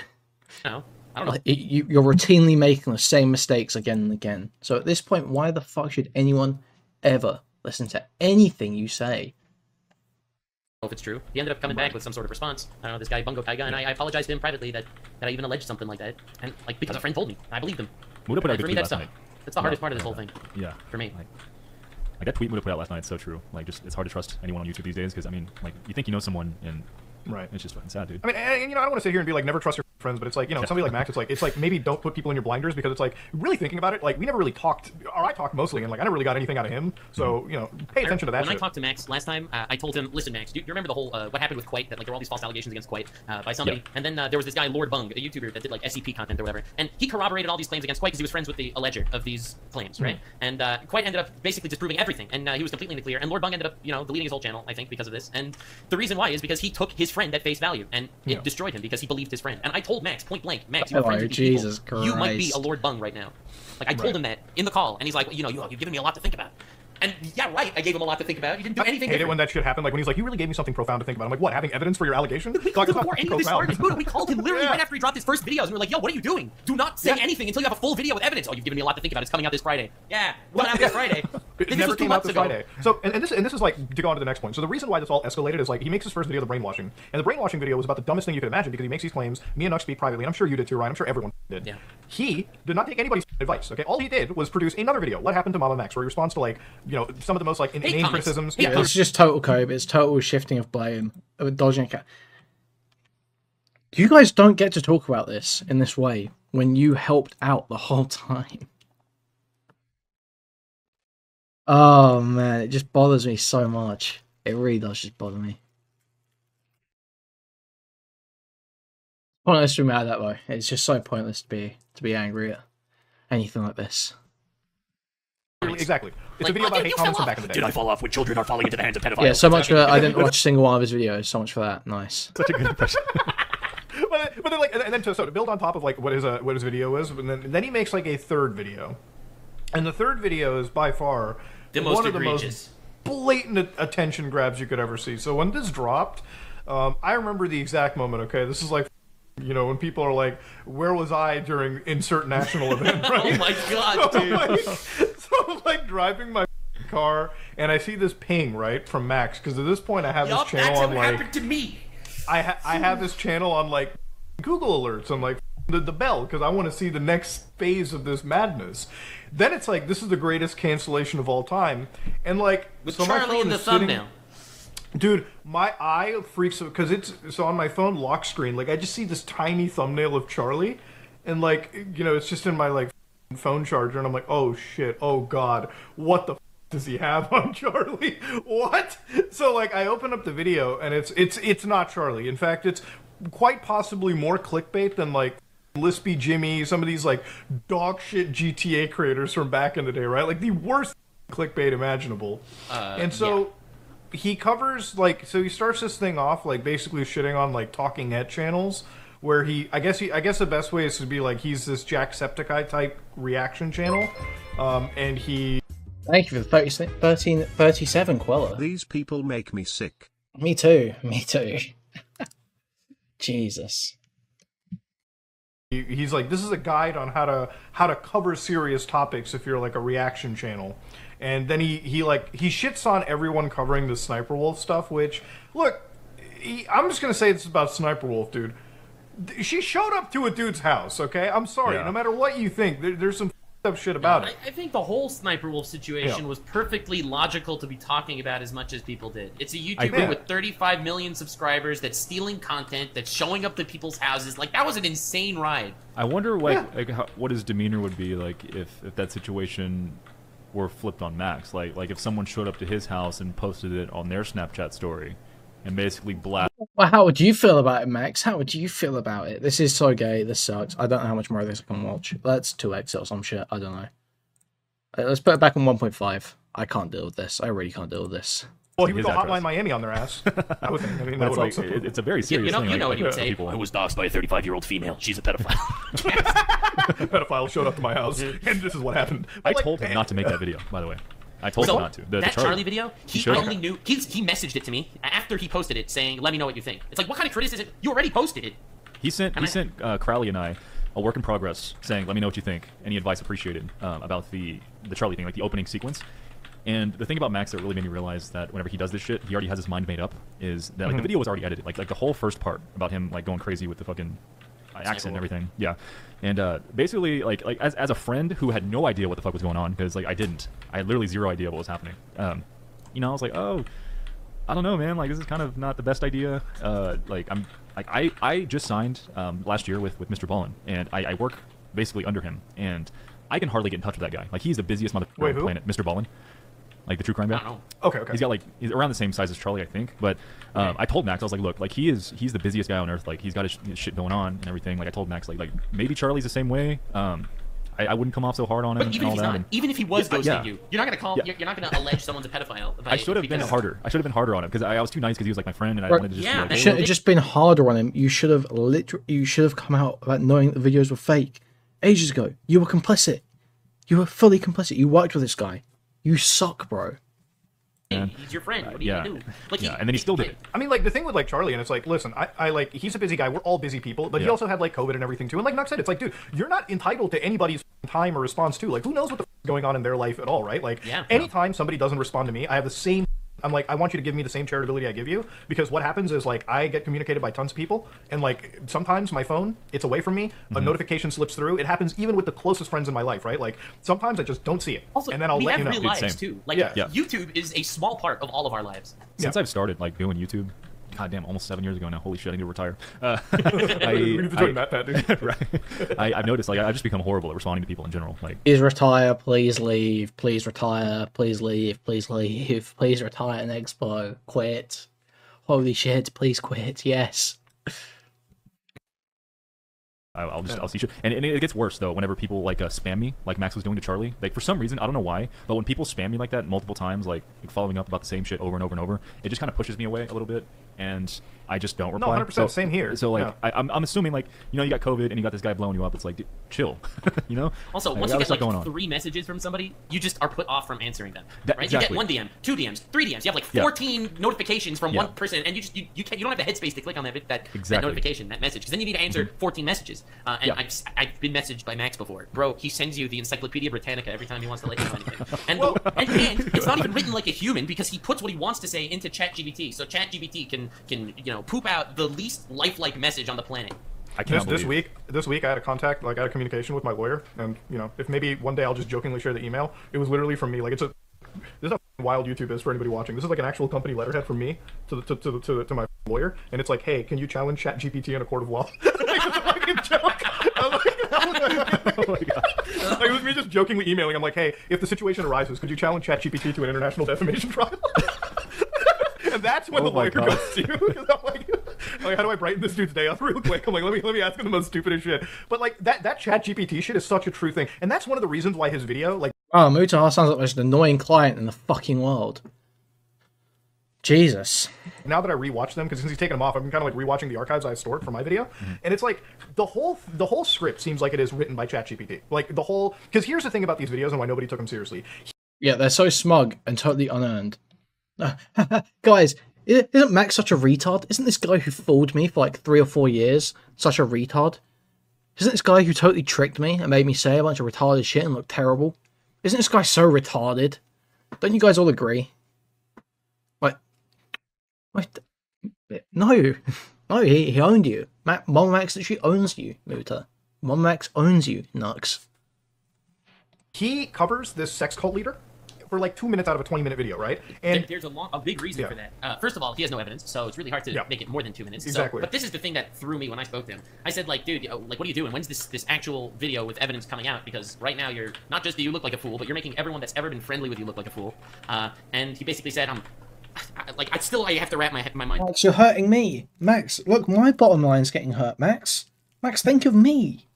No, I don't know. You, you're routinely making the same mistakes again and again. So at this point, why the fuck should anyone ever listen to anything you say? If it's true, he ended up coming right. back with some sort of response. I don't know, this guy Bungo Taiga, and I, I apologized to him privately that, that I even alleged something like that, and like because a friend told me, I believed him. Muda put out a good tweet last night. That's the yeah. hardest part of this whole thing. Yeah, for me. Like, like that tweet Muda put out last night, it's so true. Like, just it's hard to trust anyone on YouTube these days because I mean, like you think you know someone, and right, it's just fucking sad, dude. I mean, and, you know, I don't want to sit here and be like, never trust your friends, but it's like, you know, somebody like Max, it's like, it's like maybe don't put people in your blinders because it's like, really thinking about it, like we never really talked, or I talked mostly, and like I never really got anything out of him. So you know, pay attention to that. When shit. I talked to Max last time, uh, I told him, listen, Max, do you remember the whole uh, what happened with Quite? That like there were all these false allegations against Quite uh, by somebody, yep. and then uh, there was this guy Lord Bung, a YouTuber that did like S C P content or whatever, and he corroborated all these claims against Quite because he was friends with the alleger of these claims, right? Mm. And uh, Quite ended up basically disproving everything, and uh, he was completely in the clear. And Lord Bung ended up, you know, deleting his whole channel, I think, because of this. And the reason why is because he took his friend at face value, and it yeah. destroyed him because he believed his friend. And I told Max point blank, Max, you, oh, Jesus Christ. You might be a Lord Bung right now. Like I told right. him that in the call, and he's like, well, you know, you, you've given me a lot to think about. And yeah, right, I gave him a lot to think about. You didn't do anything. I hate different. It when that shit happened. Like when he's like, you really gave me something profound to think about. I'm like, what? Having evidence for your allegation? We called him before any of this started. We called him literally yeah. right after he dropped his first videos, and we were like, yo, what are you doing? Do not say yeah. anything until you have a full video with evidence. Oh, you've given me a lot to think about. It's coming out this Friday. Yeah, what happened this Friday? It this never came out this ago. Friday. So, and, and this and this is like to go on to the next point. So the reason why this all escalated is like he makes his first video, the brainwashing, and the brainwashing video was about the dumbest thing you could imagine because he makes these claims. Me and Nux speak privately, and I'm sure you did too, Ryan. I'm sure everyone did. Yeah. He did not take anybody's advice. Okay, all he did was produce another video. What happened to Mama Max? Where he responds to like. You know, some of the most like inane criticisms. Yeah, yeah, it's just total cope. It's total shifting of blame, dodging. You guys don't get to talk about this in this way when you helped out the whole time. Oh man, it just bothers me so much. It really does just bother me. Pointless to be mad at that way. It's just so pointless to be to be angry at anything like this. Exactly. It's like, a video oh, about dude, hate comments from back in the day. Did I fall off when children are falling into the hands of pedophiles? Yeah, so much for that. I didn't watch a single one of his videos. So much for that. Nice. Such a good impression. but, but then, like, and then to, so to build on top of like what his uh, what his video is, and then, and then he makes like a third video, and the third video is by far the one most of egregious. the most blatant attention grabs you could ever see. So when this dropped, um, I remember the exact moment. Okay, this is like. You know, when people are like, where was I during insert national event, right? Oh my god, dude. So I'm like, so I'm like driving my rented car, and I see this ping, right, from Max, because at this point I have yep, this channel that's on what like happened to me. I ha I have this channel on like Google Alerts. I'm like the, the bell because I want to see the next phase of this madness. Then it's like this is the greatest cancellation of all time, and like with so Charlie in the thumbnail. Dude, my eye freaks out because it's, it's on my phone lock screen. Like I just see this tiny thumbnail of Charlie, and like you know it's just in my like phone charger, and I'm like, oh shit, oh god, what the f does he have on Charlie? What? So like I open up the video, and it's it's it's not Charlie. In fact, it's quite possibly more clickbait than like Lispy Jimmy, some of these like dog shit G T A creators from back in the day, right? Like the worst clickbait imaginable. Uh, and so. Yeah. He covers, like, so he starts this thing off, like, basically shitting on, like, talking head channels, where he, I guess he, I guess the best way is to be, like, he's this Jacksepticeye-type reaction channel, um, and he... Thank you for the thirty-seven Queller. These people make me sick. Me too, me too. Jesus. He, he's like, this is a guide on how to, how to cover serious topics if you're, like, a reaction channel. And then he, he like, he shits on everyone covering the Sniper Wolf stuff, which, look, he, I'm just going to say this about Sniper Wolf, dude. She showed up to a dude's house, okay? I'm sorry. Yeah. No matter what you think, there, there's some f***ed up shit about yeah, it. I, I think the whole Sniper Wolf situation yeah. was perfectly logical to be talking about as much as people did. It's a YouTuber with thirty-five million subscribers that's stealing content, that's showing up to people's houses. Like, that was an insane ride. I wonder, like, yeah. like how, what his demeanor would be, like, if, if that situation... were flipped on Max, like like if someone showed up to his house and posted it on their Snapchat story, and basically blast. Well, how would you feel about it, Max? How would you feel about it? This is so gay. This sucks. I don't know how much more of this I can watch. That's two X or some shit. I don't know. Let's put it back on one point five. I can't deal with this. I really can't deal with this. Well, he would go Hotline Miami on their ass. I would think. I mean, that would like, it, it's a very serious yeah, you know, thing. You know like, what he would say. People. I was doxxed by a thirty-five-year-old female. She's a pedophile. A pedophile showed up to my house, and this is what happened. But I like, told him not to make that video, by the way. I told so, him not to. The, that the Charlie video, he, he only knew. He, he messaged it to me after he posted it, saying, "Let me know what you think." It's like, what kind of criticism? You already posted it. He sent. And he I, sent uh, Crowley and I a work in progress, saying, "Let me know what you think. Any advice appreciated um, about the the Charlie thing, like the opening sequence." And the thing about Max that really made me realize that whenever he does this shit, he already has his mind made up, is that like, mm-hmm. the video was already edited. Like, like the whole first part about him like going crazy with the fucking uh, accent and everything. Yeah. And uh, basically, like, like as, as a friend who had no idea what the fuck was going on, because like I didn't. I had literally zero idea what was happening. Um, you know, I was like, oh, I don't know, man. Like, this is kind of not the best idea. Uh, like, I'm, like I, I just signed um, last year with, with Mister Ballin, and I, I work basically under him. And I can hardly get in touch with that guy. Like, he's the busiest motherfucker on the planet, Mister Ballin. Like the true crime guy. Okay, okay. He's got like he's around the same size as Charlie, I think. But um, I told Max, I was like, look, like he is he's the busiest guy on earth. Like he's got his, sh his shit going on and everything. Like I told Max, like like maybe Charlie's the same way. Um, I, I wouldn't come off so hard on him. But even and all if he's that. not, even if he was ghosting yeah, yeah. you, you're not gonna call. Yeah. You're, you're not gonna allege someone's a pedophile. I should have been harder. I should have been harder on him because I, I was too nice because he was like my friend and I right. wanted to just. Yeah, like, should have just been harder on him. You should have literally. You should have come out about knowing that the videos were fake ages ago. You were complicit. You were fully complicit. You worked with this guy. You suck, bro. Man. He's your friend. What do you uh, yeah. do? Like, yeah, he, and then he still did it. I mean, like, the thing with, like, Charlie, and it's like, listen, I, I like, he's a busy guy. We're all busy people, but yeah. he also had, like, COVID and everything, too. And like Nux said, it's like, dude, you're not entitled to anybody's time or response, too. Like, who knows what the f is going on in their life at all, right? Like, yeah, anytime yeah. somebody doesn't respond to me, I have the same... I'm like, I want you to give me the same charitability I give you, because what happens is, like, I get communicated by tons of people, and, like, sometimes my phone, it's away from me, mm-hmm. a notification slips through. It happens even with the closest friends in my life, right? Like, sometimes I just don't see it, also, and then I'll let you know. Also, we have real lives, too. Like, yeah. Yeah. YouTube is a small part of all of our lives. Since yeah. I've started, like, doing YouTube, goddamn, almost seven years ago now, holy shit, I need to retire. Uh, I, we need to join that, Pat, dude. Right. I, I've noticed, like, I've just become horrible at responding to people in general. Like, please retire, please leave, please retire, please leave, please leave, please retire, Nexpo, quit. Holy shit, please quit, yes. I'll just, I'll see shit. And, and it gets worse, though, whenever people, like, uh, spam me, like Max was doing to Charlie. Like, for some reason, I don't know why, but when people spam me like that multiple times, like, following up about the same shit over and over and over, it just kind of pushes me away a little bit. and I just don't reply. No, one hundred percent, so, same here. So like, yeah. I, I'm, I'm assuming like, you know, you got COVID and you got this guy blowing you up. It's like, dude, chill, you know? Also, like, once you get like three messages from somebody, you just are put off from answering them, that, right? Exactly. You get one D M, two D Ms, three D Ms. You have like fourteen yeah. notifications from yeah. one person, and you just, you, you can't, you don't have the headspace to click on that, that, exactly. that notification, that message. Because then you need to answer mm-hmm. fourteen messages. Uh, and yeah. I've, I've been messaged by Max before. Bro, he sends you the Encyclopedia Britannica every time he wants to let you know anything. And, well, and, and it's not even written like a human because he puts what he wants to say into Chat G P T. So Chat G P T can, can, you know, poop out the least lifelike message on the planet. I can't believe this week. This week I had a contact, like I had a communication with my lawyer, and you know, if maybe one day I'll just jokingly share the email. It was literally from me. Like it's a, this is how wild YouTube is for anybody watching. This is like an actual company letterhead from me to the, to to to, to my lawyer, and it's like, hey, can you challenge Chat G P T in a court of law? It's a fucking joke. I'm like, oh my god! Like, it was me just jokingly emailing. I'm like, hey, if the situation arises, could you challenge Chat G P T to an international defamation trial? And that's when oh the lawyer God. goes to you. I'm like, I'm like, how do I brighten this dude's day up real quick? I'm like, let me let me ask him the most stupidest shit. But like that that Chat G P T shit is such a true thing, and that's one of the reasons why his video, like, oh, Mutahar sounds like the most annoying client in the fucking world. Jesus. Now that I rewatch them, because since he's taken them off, I've been kind of like rewatching the archives I stored for my video, mm-hmm. and it's like the whole the whole script seems like it is written by Chat G P T. Like the whole, because here's the thing about these videos and why nobody took them seriously. Yeah, they're so smug and totally unearned. Guys, isn't Max such a retard? Isn't this guy who fooled me for like three or four years such a retard? Isn't this guy who totally tricked me and made me say a bunch of retarded shit and look terrible? Isn't this guy so retarded? Don't you guys all agree? Like, what? No, no, he, he owned you. Ma Mama Max actually owns you, Muta. Mama Max owns you, Nux. He covers this sex cult leader for like two minutes out of a twenty minute video, right? And there's a long, a big reason yeah. for that. Uh, first of all, he has no evidence, so it's really hard to yeah. make it more than two minutes. Exactly. So, but this is the thing that threw me when I spoke to him. I said, like, dude, you know, like, what are you doing? When's this this actual video with evidence coming out? Because right now you're, not just that you look like a fool, but you're making everyone that's ever been friendly with you look like a fool. Uh, and he basically said, I'm, I, like, I still, I have to wrap my, my mind. Max, you're hurting me. Max, look, my bottom line's getting hurt, Max. Max, think of me.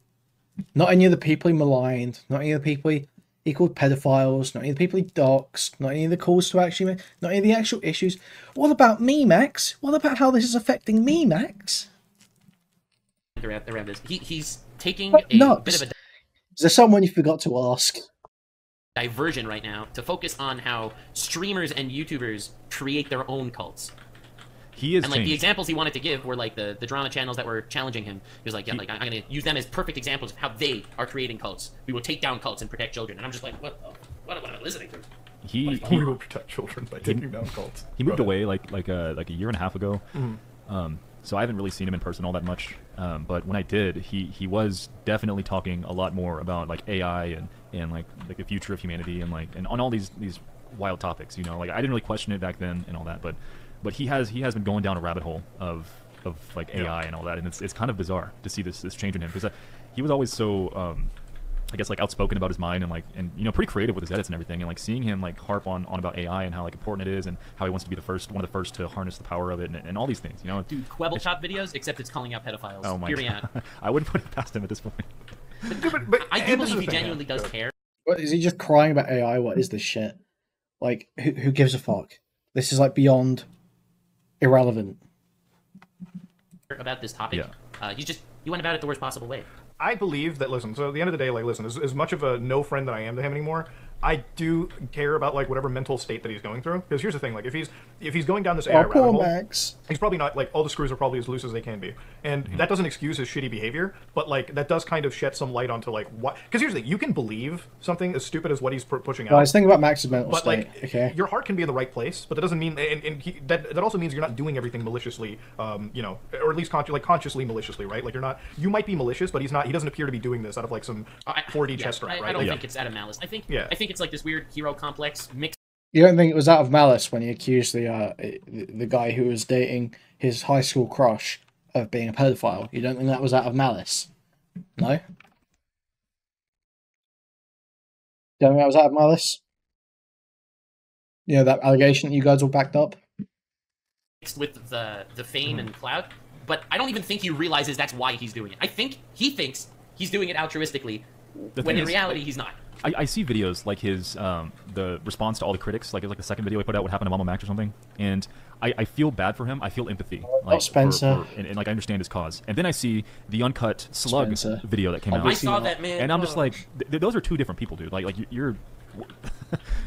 Not any of the people he maligned, not any of the people he... he called pedophiles, not any of the people he doxed, not any of the calls to actually, not any of the actual issues. What about me, Max? What about how this is affecting me, Max? Around, around this. He, he's taking but a Nux. bit of a... Is there someone you forgot to ask? ...diversion right now to focus on how streamers and YouTubers create their own cults. He is and like changed. The examples he wanted to give were like the the drama channels that were challenging him. He was like, yeah, he, like I'm gonna use them as perfect examples of how they are creating cults. We will take down cults and protect children. And I'm just like, what? The, what, what am I listening to? He, he we will protect children by taking he, down cults. He moved away like like a like a year and a half ago. Mm. Um, so I haven't really seen him in person all that much. Um, but when I did, he he was definitely talking a lot more about like A I and and like like the future of humanity and like and on all these these wild topics. You know, like I didn't really question it back then and all that, but. But he has he has been going down a rabbit hole of of like A I yeah. and all that, and it's it's kind of bizarre to see this this change in him because uh, he was always so um, I guess like outspoken about his mind and like and you know pretty creative with his edits and everything, and like seeing him like harp on on about A I and how like important it is and how he wants to be the first one of the first to harness the power of it and, and all these things, you know. Dude, Quibble Shop videos, except it's calling out pedophiles. Oh my Hear God. Me out. I wouldn't put it past him at this point. But, but, but I do believe he genuinely does care. What, is he just crying about A I? What is this shit? Like who who gives a fuck? This is like beyond. Irrelevant about this topic. Yeah. Uh, you just you went about it the worst possible way. I believe that. Listen. So at the end of the day, like, listen. As, as much of a no friend that I am to him anymore, I do care about like whatever mental state that he's going through. Because here's the thing: like, if he's if he's going down this A I rabbit hole, Max. He's probably not like all the screws are probably as loose as they can be, and mm-hmm. that doesn't excuse his shitty behavior. But like that does kind of shed some light onto like what. Because here's the thing: you can believe something as stupid as what he's pushing out. I was thinking about Max's mental but, state. Like, okay, your heart can be in the right place, but that doesn't mean, and, and he, that that also means you're not doing everything maliciously, um, you know, or at least con like consciously maliciously, right? Like you're not. You might be malicious, but he's not. He doesn't appear to be doing this out of like some four D yeah, chest right? I, I don't yeah. think it's out of malice. I think. Yeah. I think. It's like this weird hero complex mix. You don't think it was out of malice when he accused the uh, the, the guy who was dating his high school crush of being a pedophile? You don't think that was out of malice? No? You don't think that was out of malice? You know, that allegation that you guys all backed up? Mixed with the, the fame mm. and clout, but I don't even think he realizes that's why he's doing it. I think he thinks he's doing it altruistically, the when in is, reality he's not. I, I see videos like his um, the response to all the critics, like it was like the second video he put out, what happened to Mama Max or something, and I, I feel bad for him. I feel empathy, like Spencer, for, for, and, and like I understand his cause. And then I see the uncut slug Spencer. video that came out. I saw that, man, and I'm just like, th those are two different people, dude. Like like you're,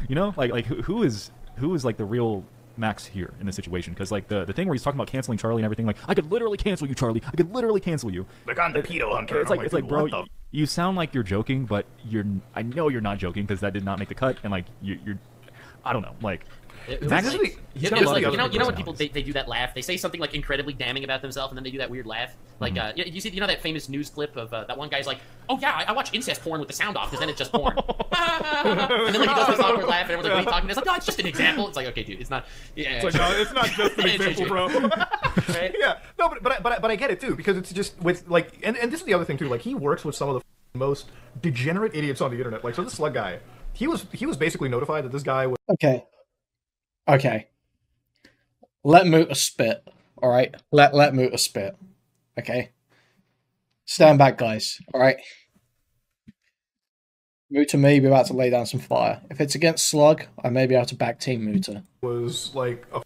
you know, like like who is who is like the real Max here in this situation? Because like the the thing where he's talking about canceling Charlie and everything, like I could literally cancel you, Charlie. I could literally cancel you. Like I'm the pedo hunter. It's like it's like bro, you sound like you're joking, but you're. I know you're not joking because that did not make the cut. And like you, you're, I don't know, like. It, it Max, like, you know, like, you know, you know when people they, they do that laugh, they say something like incredibly damning about themselves, and then they do that weird laugh. Like, mm-hmm. uh, you, you see, you know that famous news clip of uh, that one guy's like, "Oh yeah, I, I watch incest porn with the sound off because then it's just porn." And then like, he does this awkward laugh, and everyone's like, "What are you talking?" It's like, "No, it's just an example." It's like, "Okay, dude, it's not." Yeah, it's, like, no, it's not just an example, bro. Right? Yeah, no, but but but but I get it too, because it's just with like, and and this is the other thing too. Like he works with some of the most degenerate idiots on the internet. Like so, this slug guy, he was he was basically notified that this guy was okay. Okay, let Muta spit. All right, let let Muta spit. Okay, stand back, guys. All right, Muta may be about to lay down some fire. If it's against Slug, I may be able to back team Muta. Was like a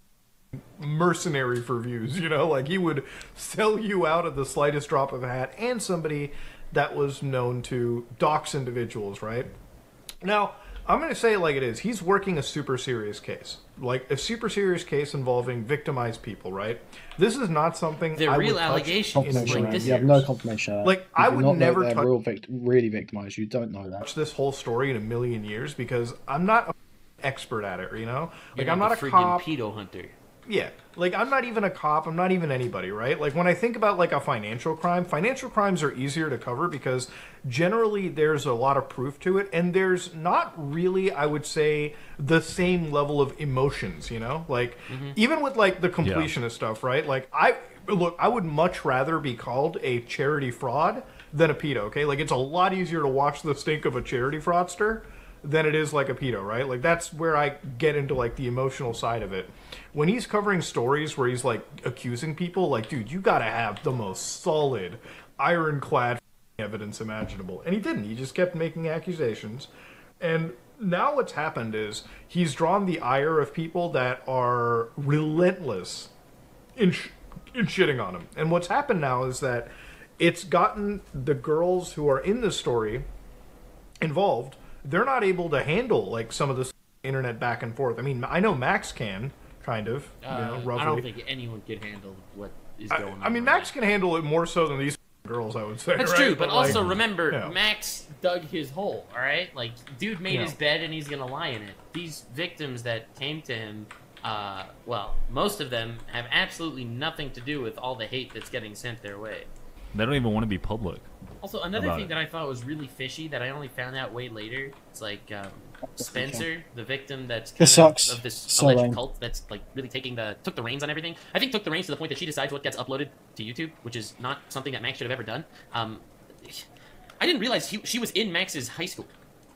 mercenary for views, you know, like he would sell you out at the slightest drop of a hat, and somebody that was known to dox individuals, right? Now, I'm going to say it like it is. He's working a super serious case. Like, a super serious case involving victimized people, right? This is not something the I real would allegations touch in like this You have no confirmation. Like, you I would not never touch... Real vict really victimized. You don't know that. Touch this whole story in a million years because I'm not an expert at it, you know? Like, You're I'm not a freaking cop. pedo hunter. Yeah. Like, I'm not even a cop. I'm not even anybody, right? Like, when I think about, like, a financial crime, financial crimes are easier to cover because generally there's a lot of proof to it. And there's not really, I would say, the same level of emotions, you know? Like, mm-hmm. even with, like, the completionist yeah. stuff, right? Like, I look, I would much rather be called a charity fraud than a pedo, okay? Like, it's a lot easier to watch the stink of a charity fraudster than it is like a pedo, right? Like, that's where I get into, like, the emotional side of it. When he's covering stories where he's, like, accusing people, like, dude, you gotta have the most solid, ironclad evidence imaginable. And he didn't. He just kept making accusations. And now what's happened is he's drawn the ire of people that are relentless in, sh in shitting on him. And what's happened now is that it's gotten the girls who are in this story involved. They're not able to handle, like, some of this internet back and forth. I mean, I know Max can... Kind of, you know, uh, roughly. I don't think anyone can handle what is going I, on. I mean, right. Max can handle it more so than these girls, I would say. That's right? true, but, but also like, remember, yeah. Max dug his hole, all right? Like, dude made yeah. his bed and he's going to lie in it. These victims that came to him, uh, well, most of them have absolutely nothing to do with all the hate that's getting sent their way. They don't even want to be public. Also, another thing it. that I thought was really fishy that I only found out way later, it's like... Um, Spencer, the victim that's kind of, of this so alleged lame. cult that's like really taking the took the reins on everything. I think took the reins to the point that she decides what gets uploaded to YouTube, which is not something that Max should have ever done. Um, I didn't realize he, she was in Max's high school,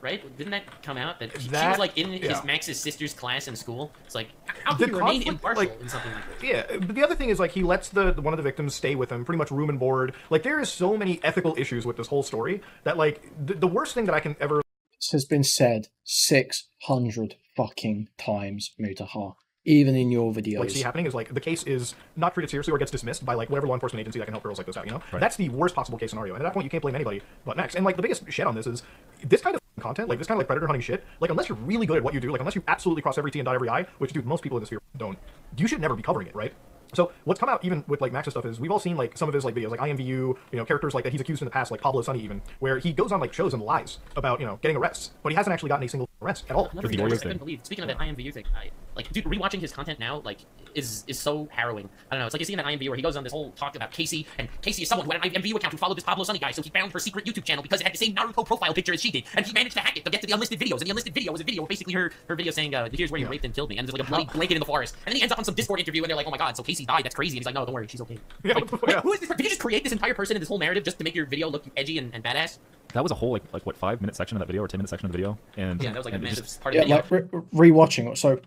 right? Didn't that come out that she, that, she was like in yeah. his Max's sister's class in school? It's like how can you remain impartial like, in something like this? Yeah, but the other thing is like he lets the one of the victims stay with him, pretty much room and board. Like there is so many ethical issues with this whole story that like the, the worst thing that I can ever. Has been said six hundred fucking times, Mutahar, even in your videos. What's happening is like the case is not treated seriously or gets dismissed by like whatever law enforcement agency that can help girls like this out, you know? Right. That's the worst possible case scenario. And at that point you can't blame anybody but Max. And like the biggest shit on this is this kind of content, like this kind of like predator hunting shit, like unless you're really good at what you do, like unless you absolutely cross every T and dot every I, which dude, most people in this sphere don't, you should never be covering it, right? So what's come out even with like Max's stuff is we've all seen like some of his like videos like I M V U, you know, characters like that he's accused in the past, like Pablo Sunny even, where he goes on like shows and lies about, you know, getting arrests, but he hasn't actually gotten a single arrest at all. Another thing I couldn't believe, speaking of that I M V U thing, I, like dude, rewatching his content now like is is so harrowing. I don't know, it's like you see in that I M V U where he goes on this whole talk about Casey, and Casey is someone who had an I M V U account who followed this Pablo Sunny guy, so he found her secret YouTube channel because it had the same Naruto profile picture as she did, and he managed to hack it to get to the unlisted videos, and the unlisted video was a video of basically her her video saying, uh, here's where you yeah. raped and killed me, and there's like a bloody blanket in the forest, and then he ends up on some Discord interview and they're like, oh my god, so Casey died, that's crazy. And he's like, no, don't worry, she's okay. Yeah, like, wait, who is this? Did you just create this entire person and this whole narrative just to make your video look edgy and, and badass? That was a whole like like what five minute section of that video or ten minute section of the video, and yeah, that was like a massive just, part of yeah, the video. Like re rewatching. So,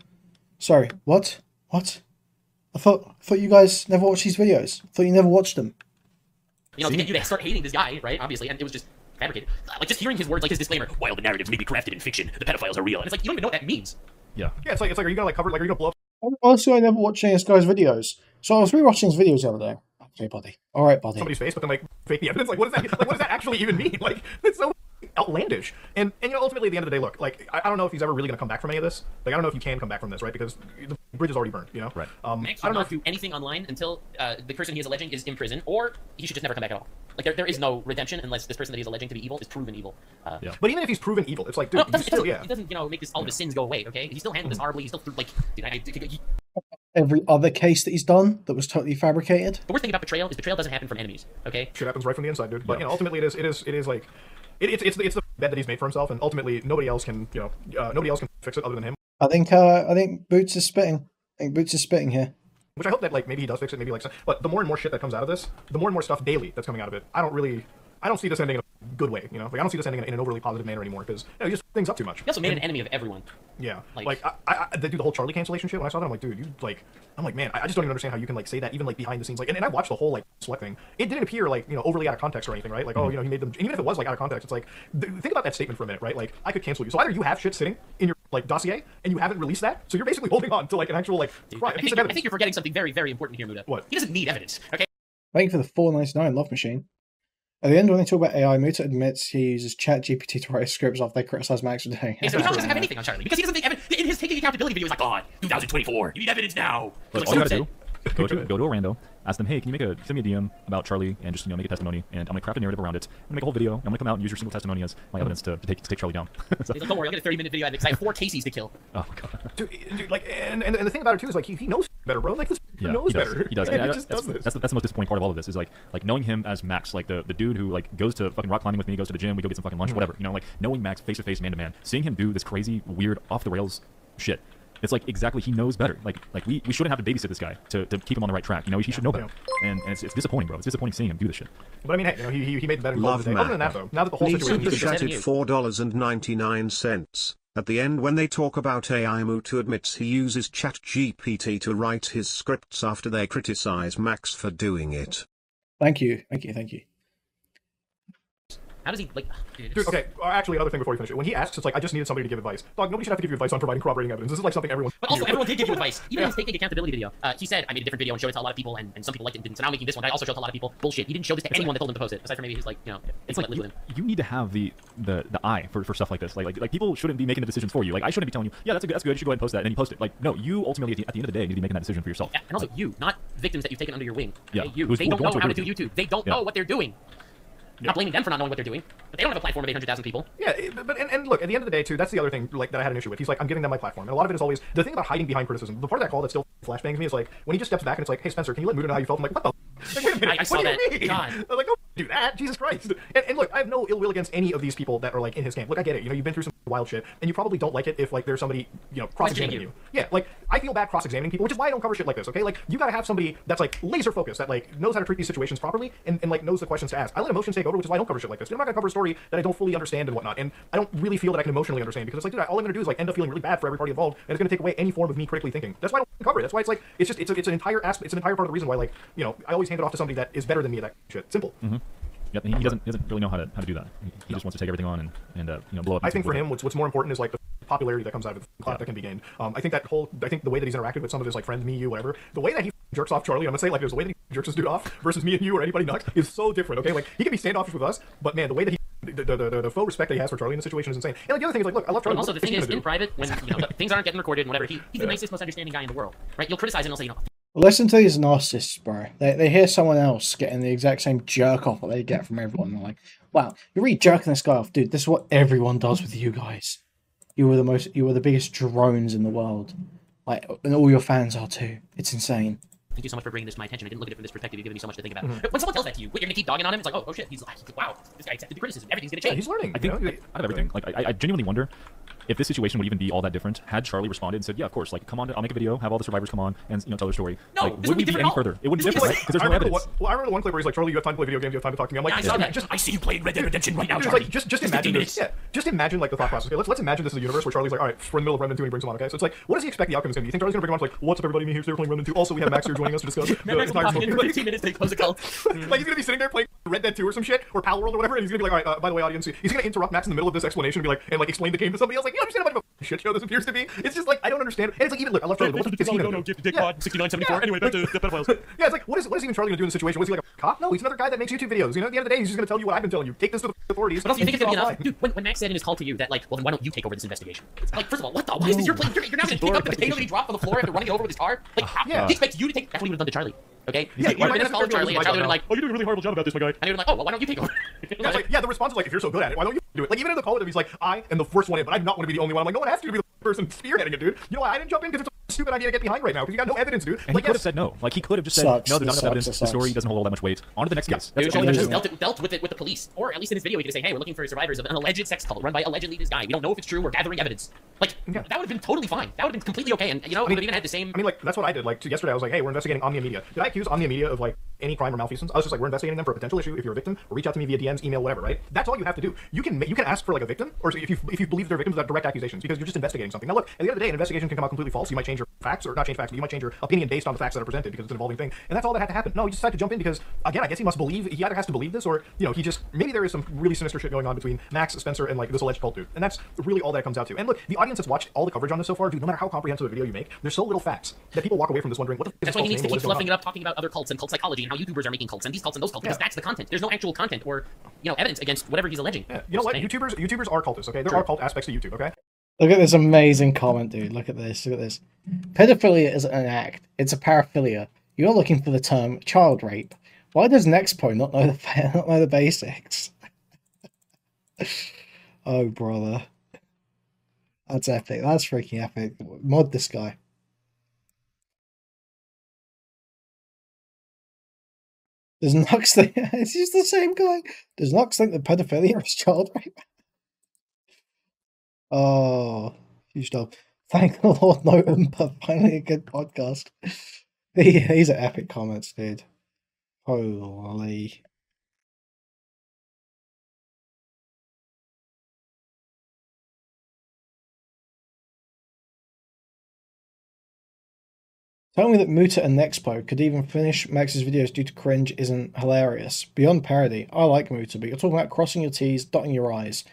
sorry, what? What? I thought I thought you guys never watched these videos. I thought you never watched them. You know, to get you to start hating this guy, right? Obviously, and it was just fabricated. Like, just hearing his words, like his disclaimer, while the narrative may be crafted in fiction, the pedophiles are real. And it's like, you don't even know what that means. Yeah. Yeah, it's like, it's like, are you gonna like cover, like, are you gonna blow up? Honestly, I never watched any of this guy's videos. So I was rewatching his videos the other day. Okay, buddy. All right, buddy. Somebody's face, but then like fake the evidence. Like, what does that? Like, what does that actually even mean? Like, it's so outlandish. And and you know, ultimately, at the end of the day, look, like, I, I don't know if he's ever really gonna come back from any of this. Like, I don't know if you can come back from this, right? Because the bridge is already burned. You know. Right. Um. Max I don't know if do anything online until uh, the person he is alleging is in prison, or he should just never come back at all. Like, there, there is no redemption unless this person that he's alleging to be evil is proven evil. Uh, yeah. But even if he's proven evil, it's like, dude, no, it doesn't, still, it doesn't, yeah. It doesn't, you know, make this, all yeah. of his sins go away, okay? He's still handled this horribly, he's still, like, dude, I, he, every other case that he's done that was totally fabricated. The worst thing about betrayal is betrayal doesn't happen from enemies, okay? Shit happens right from the inside, dude. But, yeah. you know, ultimately it is, it is, it is like, it, it's, it's, the, it's the bed that he's made for himself, and ultimately nobody else can, you know, uh, nobody else can fix it other than him. I think, uh, I think Boots is spitting. I think Boots is spitting here. Which I hope that, like, maybe he does fix it, maybe, like, but the more and more shit that comes out of this, the more and more stuff daily that's coming out of it, I don't really, I don't see this ending in a good way, you know? Like, I don't see this ending in an overly positive manner anymore, because, you know, he just things up too much. He also made and, an enemy of everyone. Yeah. Like, like I, I, I, dude, the whole Charlie cancellation shit, when I saw that, I'm like, dude, you, like, I'm like, man, I just don't even understand how you can, like, say that, even, like, behind the scenes, like, and, and I watched the whole, like, sweat thing. It didn't appear, like, you know, overly out of context or anything, right? Like, mm-hmm. oh, you know, he made them, even if it was, like, out of context, it's like, th think about that statement for a minute, right? Like, I could cancel you. So either you have shit sitting in your, like, dossier, and you haven't released that, so you're basically holding on to, like, an actual, like, dude, crime, I, think I think you're forgetting something very, very important here, Muda. What? He doesn't need evidence, okay? Thank you for the four ninety-nine love machine. At the end, when they talk about A I, Muta admits he uses ChatGPT to write scripts after they criticize Max for doing it. So he doesn't have anything on Charlie, because he doesn't make evidence. In his taking accountability video, he's like, God, two thousand twenty-four, you need evidence now! Like, all you gotta do, go to, go to a rando, ask them, hey, can you make a, send me a D M about Charlie, and just, you know, make a testimony, and I'm gonna craft a narrative around it, I'm gonna make a whole video, and I'm gonna come out and use your single testimony as my evidence to, to, take, to take Charlie down. So. He's like, don't worry, I'll get a thirty minute video out of it, because I have four Caseys to kill. Oh my god. Dude, dude like, and, and, and the thing about it too is, like, he, he knows better, bro. Like, this yeah, knows he does. better. He does. Yeah, he just that's, does this. That's, the, that's the most disappointing part of all of this, is like, like knowing him as Max, like the, the dude who, like, goes to fucking rock climbing with me, goes to the gym, we go get some fucking lunch, whatever, you know, like, knowing Max face to face, man to man, seeing him do this crazy, weird, off the rails shit. It's like, exactly, he knows better. Like, like we, we shouldn't have to babysit this guy to, to keep him on the right track. You know, he, he yeah, should know better. Yeah. And, and it's, it's disappointing, bro. It's disappointing seeing him do this shit. But I mean, hey, you know, he, he, he made the better Love the Other than that, though, now that the whole situation is shattered four ninety-nine. At the end, when they talk about A I, Muta admits he uses ChatGPT to write his scripts after they criticize Max for doing it. Thank you. Thank you. Thank you. How does he, like... Dude, dude, okay, actually, another thing before you finish it. When he asks, it's like, I just needed somebody to give advice. Dog, nobody should have to give you advice on providing corroborating evidence. This is like something everyone... But also, do. everyone did give you advice. Even yeah. his taking accountability video. Uh, he said, I made a different video and showed it to a lot of people, and, and some people liked it and didn't. So now I'm making this one that I also showed to a lot of people. Bullshit. He didn't show this to anyone that told him to post it. Aside from maybe he's like, you know... It's like, you, you need to have the, the, the eye for, for stuff like this. Like, like, like, people shouldn't be making the decisions for you. Like, I shouldn't be telling you, yeah, that's, a good, that's good, you should go ahead and post that, and then you post it. Like, no, you ultimately, at the, at the end of the day, need to be making that decision for yourself. Yeah, and also, like, you, not victims that you've taken under your wing. Okay? Yeah. You. They don't know how to do YouTube. They don't know what they're doing. Yeah. Not blaming them for not knowing what they're doing, but they don't have a platform of eight hundred thousand people. Yeah, but and, and look, at the end of the day, too, that's the other thing like that I had an issue with. He's like, I'm giving them my platform. And a lot of it is always, the thing about hiding behind criticism, the part of that call that still flashbangs me is like, when he just steps back and it's like, hey, Spencer, can you let Muta know how you felt? I'm like, what the f? Like, I, I saw that. Mean? God. I'm like, don't do that. Jesus Christ. And, and look, I have no ill will against any of these people that are like in his camp. Look, I get it. You know, you've been through some wild shit, and you probably don't like it if like there's somebody, you know, cross-examining you. Yeah, like, I feel bad cross-examining people, which is why I don't cover shit like this, okay? Like, you gotta have somebody that's like laser-focused, that like knows how to treat these situations properly, and, and like knows the questions to ask. I let emotions take over, which is why I don't cover shit like this. Dude, I'm not gonna cover a story that I don't fully understand and whatnot, and I don't really feel that I can emotionally understand, because it's like, dude, all I'm gonna do is like end up feeling really bad for every party involved, and it's gonna take away any form of me critically thinking. That's why I don't cover it. That's why it's like, it's just, it's, a, it's an entire aspect, it's an entire part of the reason why, like, you know, I always hand it off to somebody that is better than me at that shit. Simple. Mm-hmm. Yep, and he doesn't, he doesn't really know how to, how to do that. He, he no. just wants to take everything on and, and uh, you know, blow up. I think for him, what's, what's more important is like the popularity that comes out of the clout yeah. that can be gained. Um, I think that whole, I think the way that he's interacted with some of his like friends, me, you, whatever, the way that he jerks off Charlie, I'm gonna say like, it was the way that he jerks this dude off versus me and you or anybody Nux is so different, okay? Like, he can be standoffish with us, but man, the way that he The, the, the, the faux respect that he has for Charlie in this situation is insane. And like, the other thing is like, look, I love Charlie. But also, the thing is, in do? private, when you know, things aren't getting recorded and whatever, he, he's the yeah. nicest, most understanding guy in the world, right? You'll criticize him and he'll say, you know. Listen to these narcissists, bro. They, they hear someone else getting the exact same jerk off that they get from everyone. They're like, wow, you're really jerking this guy off, dude. This is what everyone does with you guys. You were the most, you were the biggest drones in the world. Like, and all your fans are too. It's insane. Thank you so much for bringing this to my attention. I didn't look at it from this perspective. You've given me so much to think about. Mm-hmm. When someone tells that to you, wait, you're gonna keep dogging on him? It's like, oh, oh shit, he's like, wow, this guy accepted the criticism. Everything's gonna change. Yeah, he's learning. I think, you know? I, out of everything, like I, I genuinely wonder if this situation would even be all that different had Charlie responded and said, yeah, of course, like, come on, I'll make a video, have all the survivors come on and, you know, tell their story. No, like, would we be any further? It wouldn't be different, because there's no evidence. Well, I remember one clip where he's like, Charlie, you have time to play video games, you have time to talk to me. I'm like, I saw that. Just, I see you playing Red Dead Redemption right now, Charlie. Just imagine this. Yeah, just imagine, like, the thought process. Let's imagine this is a universe where Charlie's like, all right, we're in the middle of Remnant two and he brings him on, okay? So it's like, what does he expect the outcome is going to be? You think Charlie's going to bring him on, like, what's up, everybody? Me here, so we're playing Remnant two. Also, we have Max here joining us to discuss the entire movie. fifteen minutes, they close the call. Like, he's going to be sitting there playing Red Dead two or some shit, or Power World or whatever, and he's going to be like, all right, by the way, audience, he's going to interrupt Max in the middle of this explanation and be like, and like, explain the game to somebody else. Like, you understand how much of a shit show this appears to be? It's just like, I don't understand. And it's like, even look, I love Charlie. No, no, dick pod, sixty-nine seventy-four. Anyway, back to the pedophiles. Yeah, it's like, what is what is even Charlie going to do in this situation? Was he like a cop? No, he's another guy that makes YouTube videos. You know, at the end of the day, he's just going to tell you what I've been telling you. Take this to the authorities. But also, you think it's going to be enough? Dude, when, when Max said in his call to you that, like, well, then why don't you take over this investigation? Like, first of all, what the? Why is this your play? You're, you're not going to pick up the potato that he dropped on the floor after running over with his car? Like, yeah. He expects you to take. That's what he would have done to Charlie. Okay? He's yeah, like, why did I call Charlie? And Charlie would have been like, oh, you're doing a really horrible job about this, my guy. And he would have been like, oh, well, why don't you take over? Yeah, like, yeah, the response is like, if you're so good at it, why don't you do it? Like, even in the call with him, he's like, I am the first one in, but I do not want to be the only one. I'm like, no one asked you to be the person spearheading it, dude. You know why I didn't jump in? Because it's a stupid idea to get behind right now, because you got no evidence, dude. And like, he could have said no. Like, he could have just said, sucks, no, there's not enough evidence. Sucks. The story doesn't hold all that much weight. On to the next case. Yeah. That's dude, just dealt, it, dealt with it with the police. Or at least in this video, he could say, hey, we're looking for survivors of an alleged sex cult run by allegedly this guy. We don't know if it's true. We're gathering evidence. Like, yeah. That would have been totally fine. That would have been completely okay. And, you know, I mean, we'd have even had the same. I mean, like, that's what I did. Like, yesterday, I was like, hey, we're investigating Omnia Media. Did I accuse Omnia Media of, like, any crime or malfeasance? I was just like, we're investigating them for a potential issue. If you're a victim, reach out to me via D Ms, email, whatever, right? That's all you have to do. You can you can ask for like a victim, or if you if you believe they're victims, that direct accusations, because you're just investigating something. Now look, at the end of the day, an investigation can come out completely false. You might change your facts, or not change facts, but you might change your opinion based on the facts that are presented because it's an evolving thing. And that's all that had to happen. No, he just had to jump in because again, I guess he must believe he either has to believe this, or you know, he just maybe there is some really sinister shit going on between Max, Spencer, and like this alleged cult dude. And that's really all that comes out to. And look, the audience that's watched all the coverage on this so far, dude, no matter how comprehensive a video you make, there's so little facts that people walk away from this wondering what the fuck. That's why he needs to keep fluffing it up, talking about other cults and cult psychology and how YouTubers are making cults and these cults and those cults, because yeah. That's the content. There's no actual content or, you know, evidence against whatever he's alleging. Yeah. You know what? YouTubers YouTubers are cultists, okay? There sure. are cult aspects to YouTube, okay? Look at this amazing comment, dude. Look at this. Look at this. Pedophilia isn't an act. It's a paraphilia. You're looking for the term child rape. Why does Nexpo not know the not know the basics? Oh, brother. That's epic. That's freaking epic. Mod this guy. Does Nux think it's just the same guy? Does Nux think that pedophilia is child rape? Oh, huge dub! Thank the Lord, no Oompa, finally a good podcast. These are epic comments, dude. Holy! Tell me that Muta and Nexpo could even finish Max's videos due to cringe isn't hilarious. Beyond parody, I like Muta, but you're talking about crossing your T's, dotting your I's.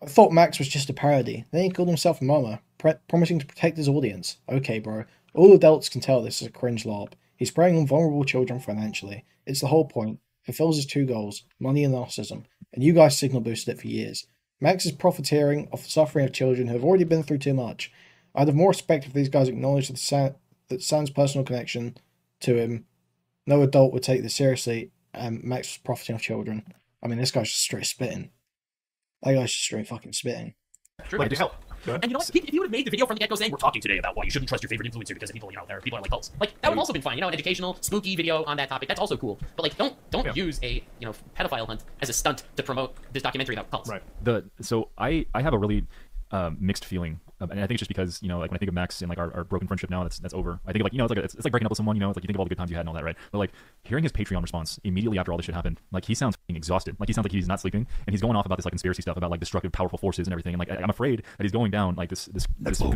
I thought Max was just a parody. Then he called himself Mama, promising to protect his audience. Okay, bro. All adults can tell this is a cringe larp. He's preying on vulnerable children financially. It's the whole point. Fulfills his two goals, money and narcissism. And you guys signal boosted it for years. Max is profiteering off the suffering of children who have already been through too much. I'd have more respect if these guys acknowledged the sound that Sam's personal connection to him. No adult would take this seriously, and um, Max was profiting off children. I mean, this guy's just straight spitting. That guy's just straight fucking spitting. Sure, like, to help. And you know what? If you would have made the video from the get-go saying, we're talking today about why you shouldn't trust your favorite influencer because people, you know, there are people are like cults. Like, that would also been fine. You know, an educational, spooky video on that topic. That's also cool. But like, don't don't yeah. use a, you know, pedophile hunt as a stunt to promote this documentary about cults. Right. The so I I have a really um, mixed feeling. Um, and I think it's just because, you know, like when I think of Max and like our, our broken friendship now, that's that's over. I think like, you know, it's like, it's, it's like breaking up with someone, you know, it's like you think of all the good times you had and all that, right? But like hearing his Patreon response immediately after all this shit happened, like he sounds exhausted. Like he sounds like he's not sleeping and he's going off about this like conspiracy stuff about like destructive powerful forces and everything. And like, I, I'm afraid that he's going down like this, this, this oh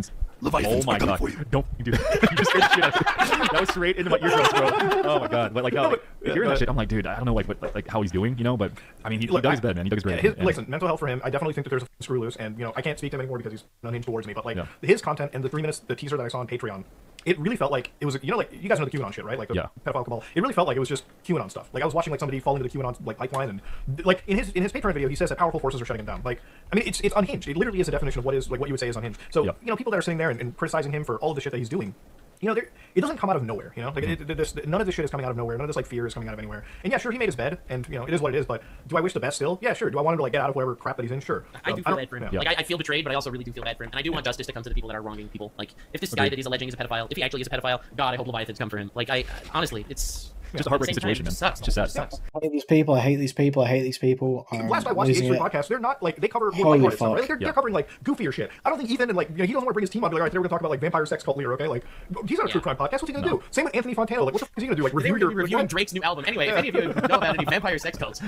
my God, don't do that. You just said shit out of it. That was straight into my eardrums, bro. Oh my God. But like, no, uh, like yeah, hearing but, that shit, I'm like, dude, I don't know like what, like how he's doing, you know, but I mean, he, look, he dug I, his bed, man. He dug his bed. Yeah, his, and, listen, mental health for him, I definitely think that there's a screw loose and, you know, I can't speak to him anymore because he's unhinged towards me. But like yeah. his content and the three minutes, the teaser that I saw on Patreon, it really felt like it was, you know, like you guys know the QAnon shit, right? Like the yeah. pedophile cabal. It really felt like it was just QAnon stuff. Like I was watching like somebody fall into the QAnon like pipeline, and like in his in his Patreon video, he says that powerful forces are shutting him down. Like I mean, it's it's unhinged. It literally is a definition of what is like what you would say is unhinged. So yeah. you know, people that are sitting there and, and criticizing him for all of the shit that he's doing, you know, it doesn't come out of nowhere. You know, like mm-hmm. it, this, none of this shit is coming out of nowhere. None of this like fear is coming out of anywhere. And yeah, sure, he made his bed, and you know, it is what it is. But do I wish the best still? Yeah, sure. Do I want him to like get out of whatever crap that he's in? Sure. I um, do feel I bad for him. Yeah. Like I, I feel betrayed, but I also really do feel bad for him. And I do yeah. want justice to come to the people that are wronging people. Like if this okay. guy that he's alleging is a pedophile, if he actually is a pedophile, God, I hope Leviathan's come for him. Like I honestly, it's just a heartbreaking situation, man. It sucks. Just that. Sucks. I hate these people. I hate these people. I hate these people. Um, Last I watched the H three podcast, they're not like they cover more like stuff, right? They're, yeah. they're covering like goofier shit. I don't think Ethan and like you know, he doesn't want to bring his team on. Be like, all right, they're going to talk about like vampire sex cult leader, okay? Like he's not a yeah. true crime podcast. What's he going to no. do? Same with Anthony Fontana. Like what the f is he going to do? Like review your reviewing Drake's new album. Anyway, yeah. if any of you know about any vampire sex cults.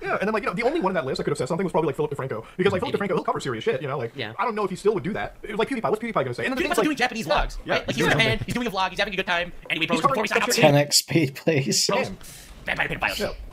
Yeah, and then like you know the only one in that list I could have said something was probably like Philip DeFranco because like Philip DeFranco he'll cover serious shit, you know? Like I don't know if he still would do that. Like PewDiePie, what's PewDiePie going to say? And he's doing Japanese vlogs, right? Like he's in Japan, he's doing a vlog, he's having a good time. Anyway, bro, before we start ten X P, please. Yeah.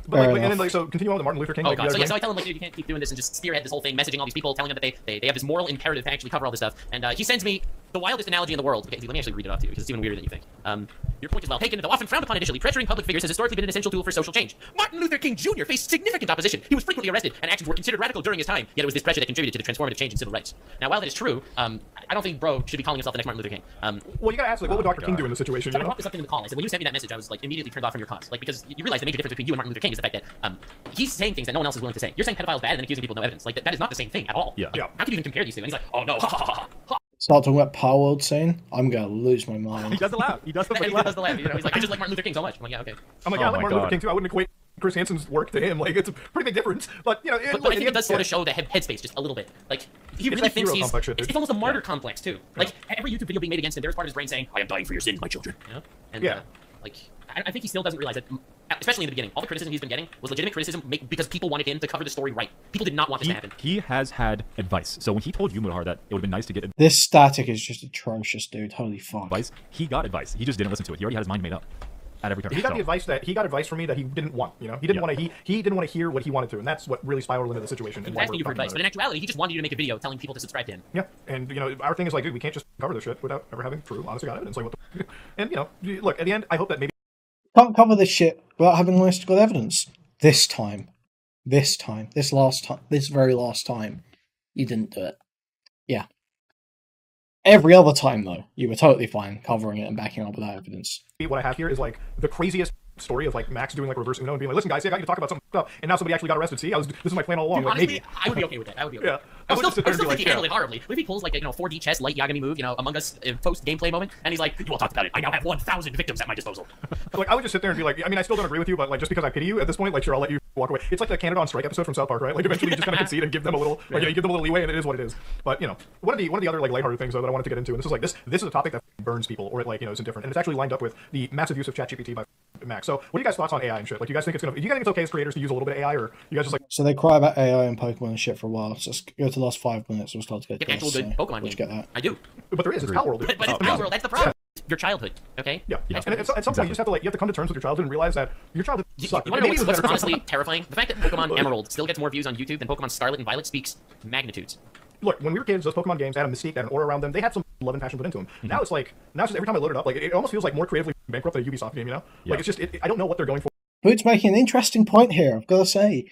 But like, and then, like, so continue on with Martin Luther King. Oh, like, God. So, yeah, so I tell him, like, dude, you can't keep doing this and just spearhead this whole thing, messaging all these people, telling them that they, they, they have this moral imperative to actually cover all this stuff. And uh, he sends me the wildest analogy in the world. Okay, let me actually read it off to you, because it's even weirder than you think. Um, your point is well taken, though often frowned upon initially, pressuring public figures has historically been an essential tool for social change. Martin Luther King Junior faced significant opposition. He was frequently arrested, and actions were considered radical during his time, yet it was this pressure that contributed to the transformative change in civil rights. Now, while that is true, um, I don't think bro should be calling himself the next Martin Luther King. Um, well, you gotta ask, like, what would Doctor King do in this situation? So you know? I brought this up in the call. I said, when you sent me that message, I was, like, immediately turned off from your comms, like, because you realize the major difference between you and Martin Luther King is the fact that um, he's saying things that no one else is willing to say. You're saying pedophile's bad and then accusing people of no evidence. Like, that, that is not the same thing at all. Yeah. Like, yeah. How can you even compare these two? And he's like, oh no, ha ha ha ha. Start talking about Power World soon, I'm gonna lose my mind. He does the laugh. He does the laugh. He does the laugh. You know, he's like, I just like Martin Luther King so much. I'm like, yeah, okay. I'm like, yeah, oh I like Martin God. Luther King too. I wouldn't equate Chris Hansen's work to him. Like, it's a pretty big difference. But you know, it, but, but like, I think it does sort of show the head headspace just a little bit. Like, he really like thinks he's. It's, it's almost a martyr yeah. complex too. Like yeah. every YouTube video being made against him, there's part of his brain saying, "I am dying for your sins, my children." You know? And, yeah. Uh, like, I, I think he still doesn't realize that. Especially in the beginning, all the criticism he's been getting was legitimate criticism make, because people wanted him to cover the story right. People did not want this he, to happen. He has had advice. So when he told you, Mutahar, that it would have been nice to get advice. This static is just atrocious, dude. Holy fuck. Advice. He got advice. He just didn't listen to it. He already had his mind made up at every turn. He got so. the advice that he got advice from me that he didn't want. You know, he didn't yeah. want to. He he didn't want to hear what he wanted to, and that's what really spiraled into the situation. He was asking you for advice, but in actuality, he just wanted you to make a video telling people to subscribe to him. Yeah, and you know, our thing is like, dude, we can't just cover this shit without ever having true, honest to God evidence. Like, what the? And you know, look, at the end, I hope that maybe. Can't cover this shit without having logical evidence. This time, this time, this last time, this very last time, you didn't do it. Yeah. Every other time, though, you were totally fine covering it and backing up without evidence. What I have here is like the craziest story of like Max doing like reverse Uno and being like, "Listen, guys, I got you to talk about something up, and now somebody actually got arrested. See, I was this is my plan all along." Dude, like, honestly, maybe I would be okay with that. I would be okay. Yeah. I would still, I still think he handled it horribly. If he pulls like you know four D chess light Yagami move, you know Among Us uh, post gameplay moment, and he's like, "You all talked about it. I now have one thousand victims at my disposal." Like I would just sit there and be like, I mean, I still don't agree with you, but like just because I pity you at this point, like sure, I'll let you walk away. It's like the Canada on Strike episode from South Park, right? Like eventually you just kind of concede and give them a little, like, yeah, you give them a little leeway, and it is what it is. But you know, one of the one of the other like lighthearted things though that I wanted to get into, and this is like this this is a topic that burns people, or it like you know is indifferent, and it's actually lined up with the massive use of ChatGPT by Max. So what are you guys' thoughts on A I and shit? Like, do you guys think it's gonna? Do you guys think it's okay as creators to use a little bit of A I, or you guys just like? So they cry about A I and Pokemon and shit for a while. So just go to the last five minutes. We'll start to get yeah, actual good so Pokemon. We'll get that. I do. But there is. It's Power World. But, but it's oh, Power World. That's the problem. Yeah. Your childhood. Okay. Yeah. yeah. And at, at some exactly. point, you just have to like you have to come to terms with your childhood and realize that your childhood. You, you, you want to know what's, what's honestly terrifying? The fact that Pokemon Emerald still gets more views on YouTube than Pokemon Scarlet and Violet speaks magnitudes. Look, when we were kids, those Pokemon games had a mystique, had an aura around them. They had some love and passion put into them. Mm-hmm. Now it's like now it's just every time I load it up, like it, it almost feels like more creatively bankrupt than a Ubisoft game. You know, yeah. like it's just it, I don't know what they're going for. Boot's making an interesting point here. I've got to say,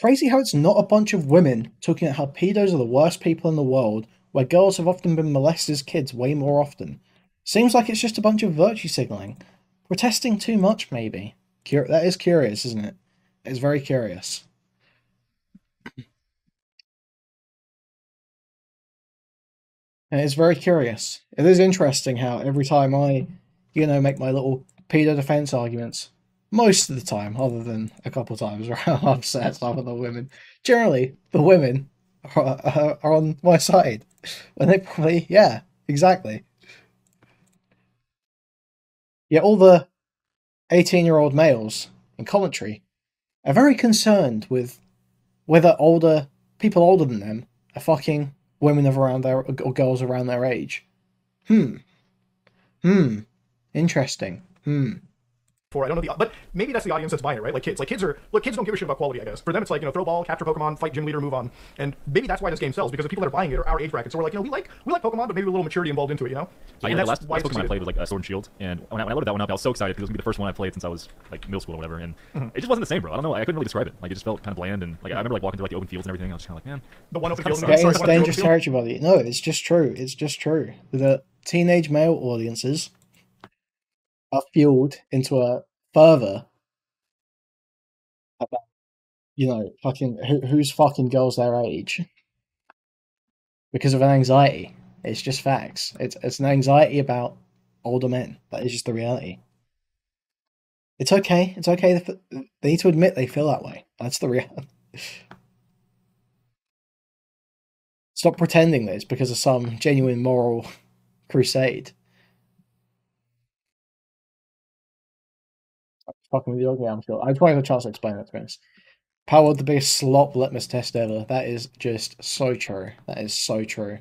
crazy how it's not a bunch of women talking about how pedos are the worst people in the world, where girls have often been molested as kids way more often. Seems like it's just a bunch of virtue signaling, protesting too much maybe. Cur that is curious, isn't it? It's very curious. And it's very curious. It is interesting how every time I, you know, make my little pedo defense arguments, most of the time, other than a couple of times where I'm upset stuff with the women, generally the women are, are, are on my side. And they probably, yeah, exactly. Yeah, all the eighteen-year-old males in commentary are very concerned with whether older people older than them are fucking women of around their or girls around their age. Hmm. Hmm. Interesting. Hmm. For I don't know the, but maybe that's the audience that's buying it, right? Like kids, like kids are look, kids don't give a shit about quality, I guess. For them, it's like you know, throw ball, capture Pokemon, fight gym leader, move on, and maybe that's why this game sells because the people that are buying it are our age bracket. So we're like, you know, we like we like Pokemon, but maybe a little maturity involved into it, you know. Yeah, and yeah, the last, last Pokemon I played was like uh, Sword and Shield, and when I, when I loaded that one up, I was so excited because it was gonna be the first one I played since I was like middle school or whatever, and mm-hmm. it just wasn't the same, bro. I don't know, I couldn't really describe it. Like it just felt kind of bland, and like I remember like walking through like the open fields and everything. I was kind of like, man, the one open field. It's dangerous territory, buddy. No, it's just true. It's just true. The teenage male audiences are fueled into a further about, you know, fucking who, who's fucking girls their age because of an anxiety. It's just facts. It's it's an anxiety about older men. That is just the reality. It's okay. It's okay. They need to admit they feel that way. That's the real. Stop pretending that it's because of some genuine moral crusade. I'm fucking with the dog now, I'm sure. I just want to have a chance to explain that to me. Power, the biggest slop litmus test ever. That is just so true. That is so true.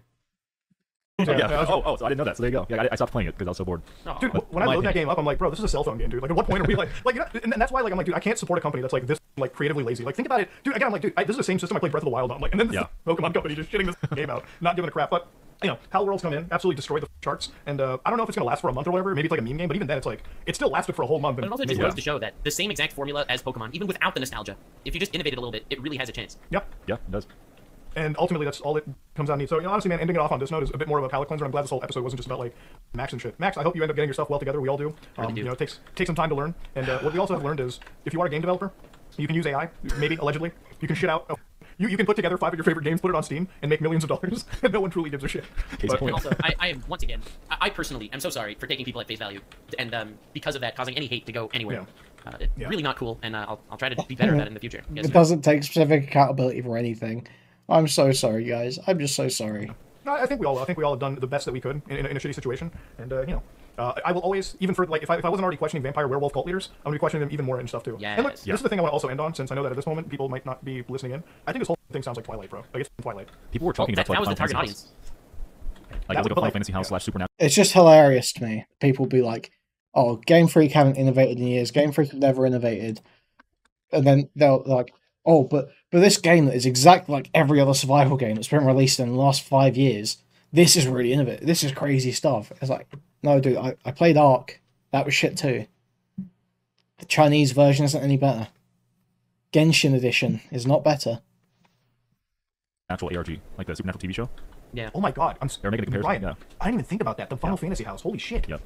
Yeah, yeah. Oh, oh, so I didn't know that. So there you go. Yeah, I, I stopped playing it because I was so bored. No, dude, when I load that game up, I'm like, bro, this is a cell phone game, dude. Like, at what point are we like, like, you know, and that's why, like, I'm like, dude, I can't support a company that's like this, like, creatively lazy. Like, think about it, dude. Again, I'm like, dude, I, this is the same system I played Breath of the Wild on. Like, and then this yeah. is the Pokemon company just shitting this game out, not giving a crap. But you know, Hal World's come in, absolutely destroyed the charts, and uh, I don't know if it's gonna last for a month or whatever. Maybe it's like a meme game, but even then, it's like it still lasted for a whole month. And but it also just goes yeah. to show that the same exact formula as Pokemon, even without the nostalgia, if you just innovate it a little bit, it really has a chance. Yep. Yeah, it does. And ultimately, that's all it comes down to. So, you know, honestly, man, ending it off on this note is a bit more of a palate cleanser. I'm glad this whole episode wasn't just about, like, Max and shit. Max, I hope you end up getting yourself well together. We all do. Um, really do. You know, it takes, takes some time to learn. And uh, what we also have learned is, if you are a game developer, you can use A I, maybe, allegedly. You can shit out. Oh, you, you can put together five of your favorite games, put it on Steam, and make millions of dollars. And no one truly gives a shit. But, point. Also, I, I am, once again, I, I personally am so sorry for taking people at face value. And um, because of that, causing any hate to go anywhere. Yeah. Uh, it's yeah. really not cool, and uh, I'll, I'll try to be better at that in the future. Yes, it sir. doesn't take specific accountability for anything. I'm so sorry, guys. I'm just so sorry. No, I think we all. I think we all have done the best that we could in, in, in a shitty situation, and uh, you know, uh, I will always, even for like, if I, if I wasn't already questioning vampire werewolf cult leaders, I'm gonna be questioning them even more and stuff too. Yeah. And like, yeah. this is the thing I want to also end on, since I know that at this moment people might not be listening in. I think this whole thing sounds like Twilight, bro. Like, it's Twilight. People were talking oh, about that, like, that was the target audience. Like, that was, like a Final like, Fantasy House yeah. slash Supernatural. It's just hilarious to me. People be like, "Oh, Game Freak haven't innovated in years. Game Freak have never innovated," and then they'll like, "Oh, but." But this game that is exactly like every other survival game that's been released in the last five years, this is really innovative. This is crazy stuff. It's like, no, dude, I, I played Ark. That was shit too. The Chinese version isn't any better. Genshin Edition is not better. Natural A R G, like the Supernatural T V show? Yeah. Oh my god, I'm sorry. They're making a comparison. Ryan, yeah. I didn't even think about that. The Final yeah. Fantasy House, holy shit. Yep.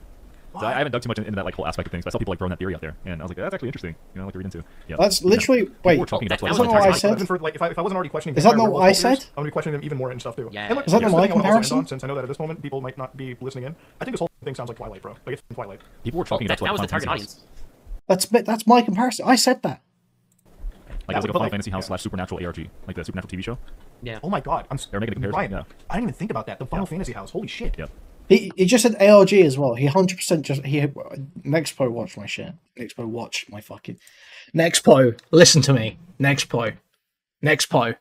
So I haven't dug too much into that like whole aspect of things, but I saw people like throwing that theory out there, and I was like, that's actually interesting. You know, like to read into. Yeah. That's literally. Yeah. Wait. We're talking about. Is that what I said? For, like, if I, if I wasn't already questioning. Is that not what I said? I'm gonna be questioning them even more and stuff too. Yeah. And, like, is that not my comparison? Since I know that at this moment people might not be listening in, I think this whole thing sounds like Twilight, bro. Like it's Twilight. People were talking about. That was the target audience. That's that's my comparison. I said that. Like it's like a Final Fantasy House slash Supernatural A R G, like the Supernatural T V show. Yeah. Oh my god, I'm. They're making a comparison. Ryan, I didn't even think about that. The Final Fantasy House. Holy shit. Yep. He, he just said A R G as well. He one hundred percent just... He, Nexpo watched my shit. Nexpo watched my fucking... Nexpo, listen to me. Nexpo. Nexpo.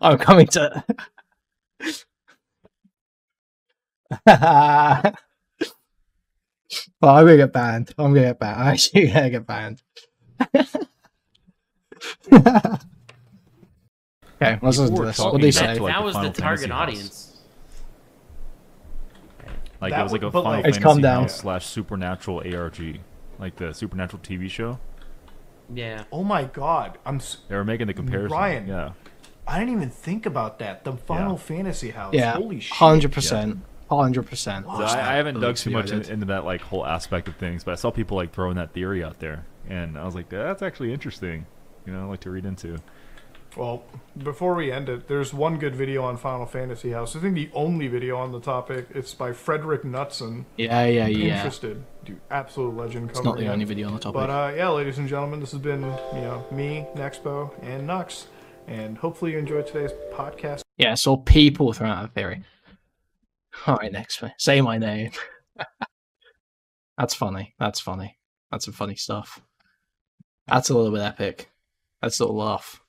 I'm coming to... well, I'm gonna get banned. I'm gonna get banned. I'm actually gonna get banned. Okay, let's listen to this. What do you say? That was the target audience. Like that it was like a Final like, Fantasy House slash Supernatural A R G, like the Supernatural T V show. Yeah. Oh my god, I'm. They were making the comparison. Ryan, yeah. I didn't even think about that. The Final yeah. Fantasy House. Yeah. Holy shit. Hundred percent. Hundred percent. I haven't dug too much in, into that like whole aspect of things, but I saw people like throwing that theory out there, and I was like, that's actually interesting. You know, like to read into. Well, before we end it, there's one good video on Final Fantasy House. I think the only video on the topic. It's by Frederick Knutson. Yeah, yeah, yeah. Interested, dude, absolute legend. It's not the only video on the topic. But uh, yeah, ladies and gentlemen, this has been you know me, Nexpo, and Nux, and hopefully you enjoyed today's podcast. Yeah, I saw people throwing out a theory. All right, Nexpo, say my name. That's funny. That's funny. That's some funny stuff. That's a little bit epic. That's a little laugh.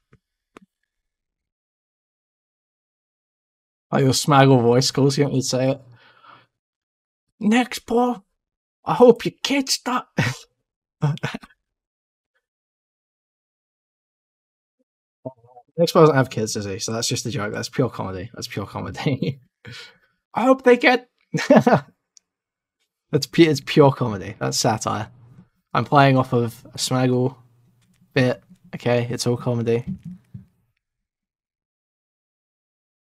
Oh, your smaggle voice calls you, don't need to say it. Next, Paul, I hope your kids start. Next Paul doesn't have kids, does he? So that's just a joke. That's pure comedy. That's pure comedy. I hope they get. That's pure, it's pure comedy. That's satire. I'm playing off of a smaggle bit. Okay, it's all comedy.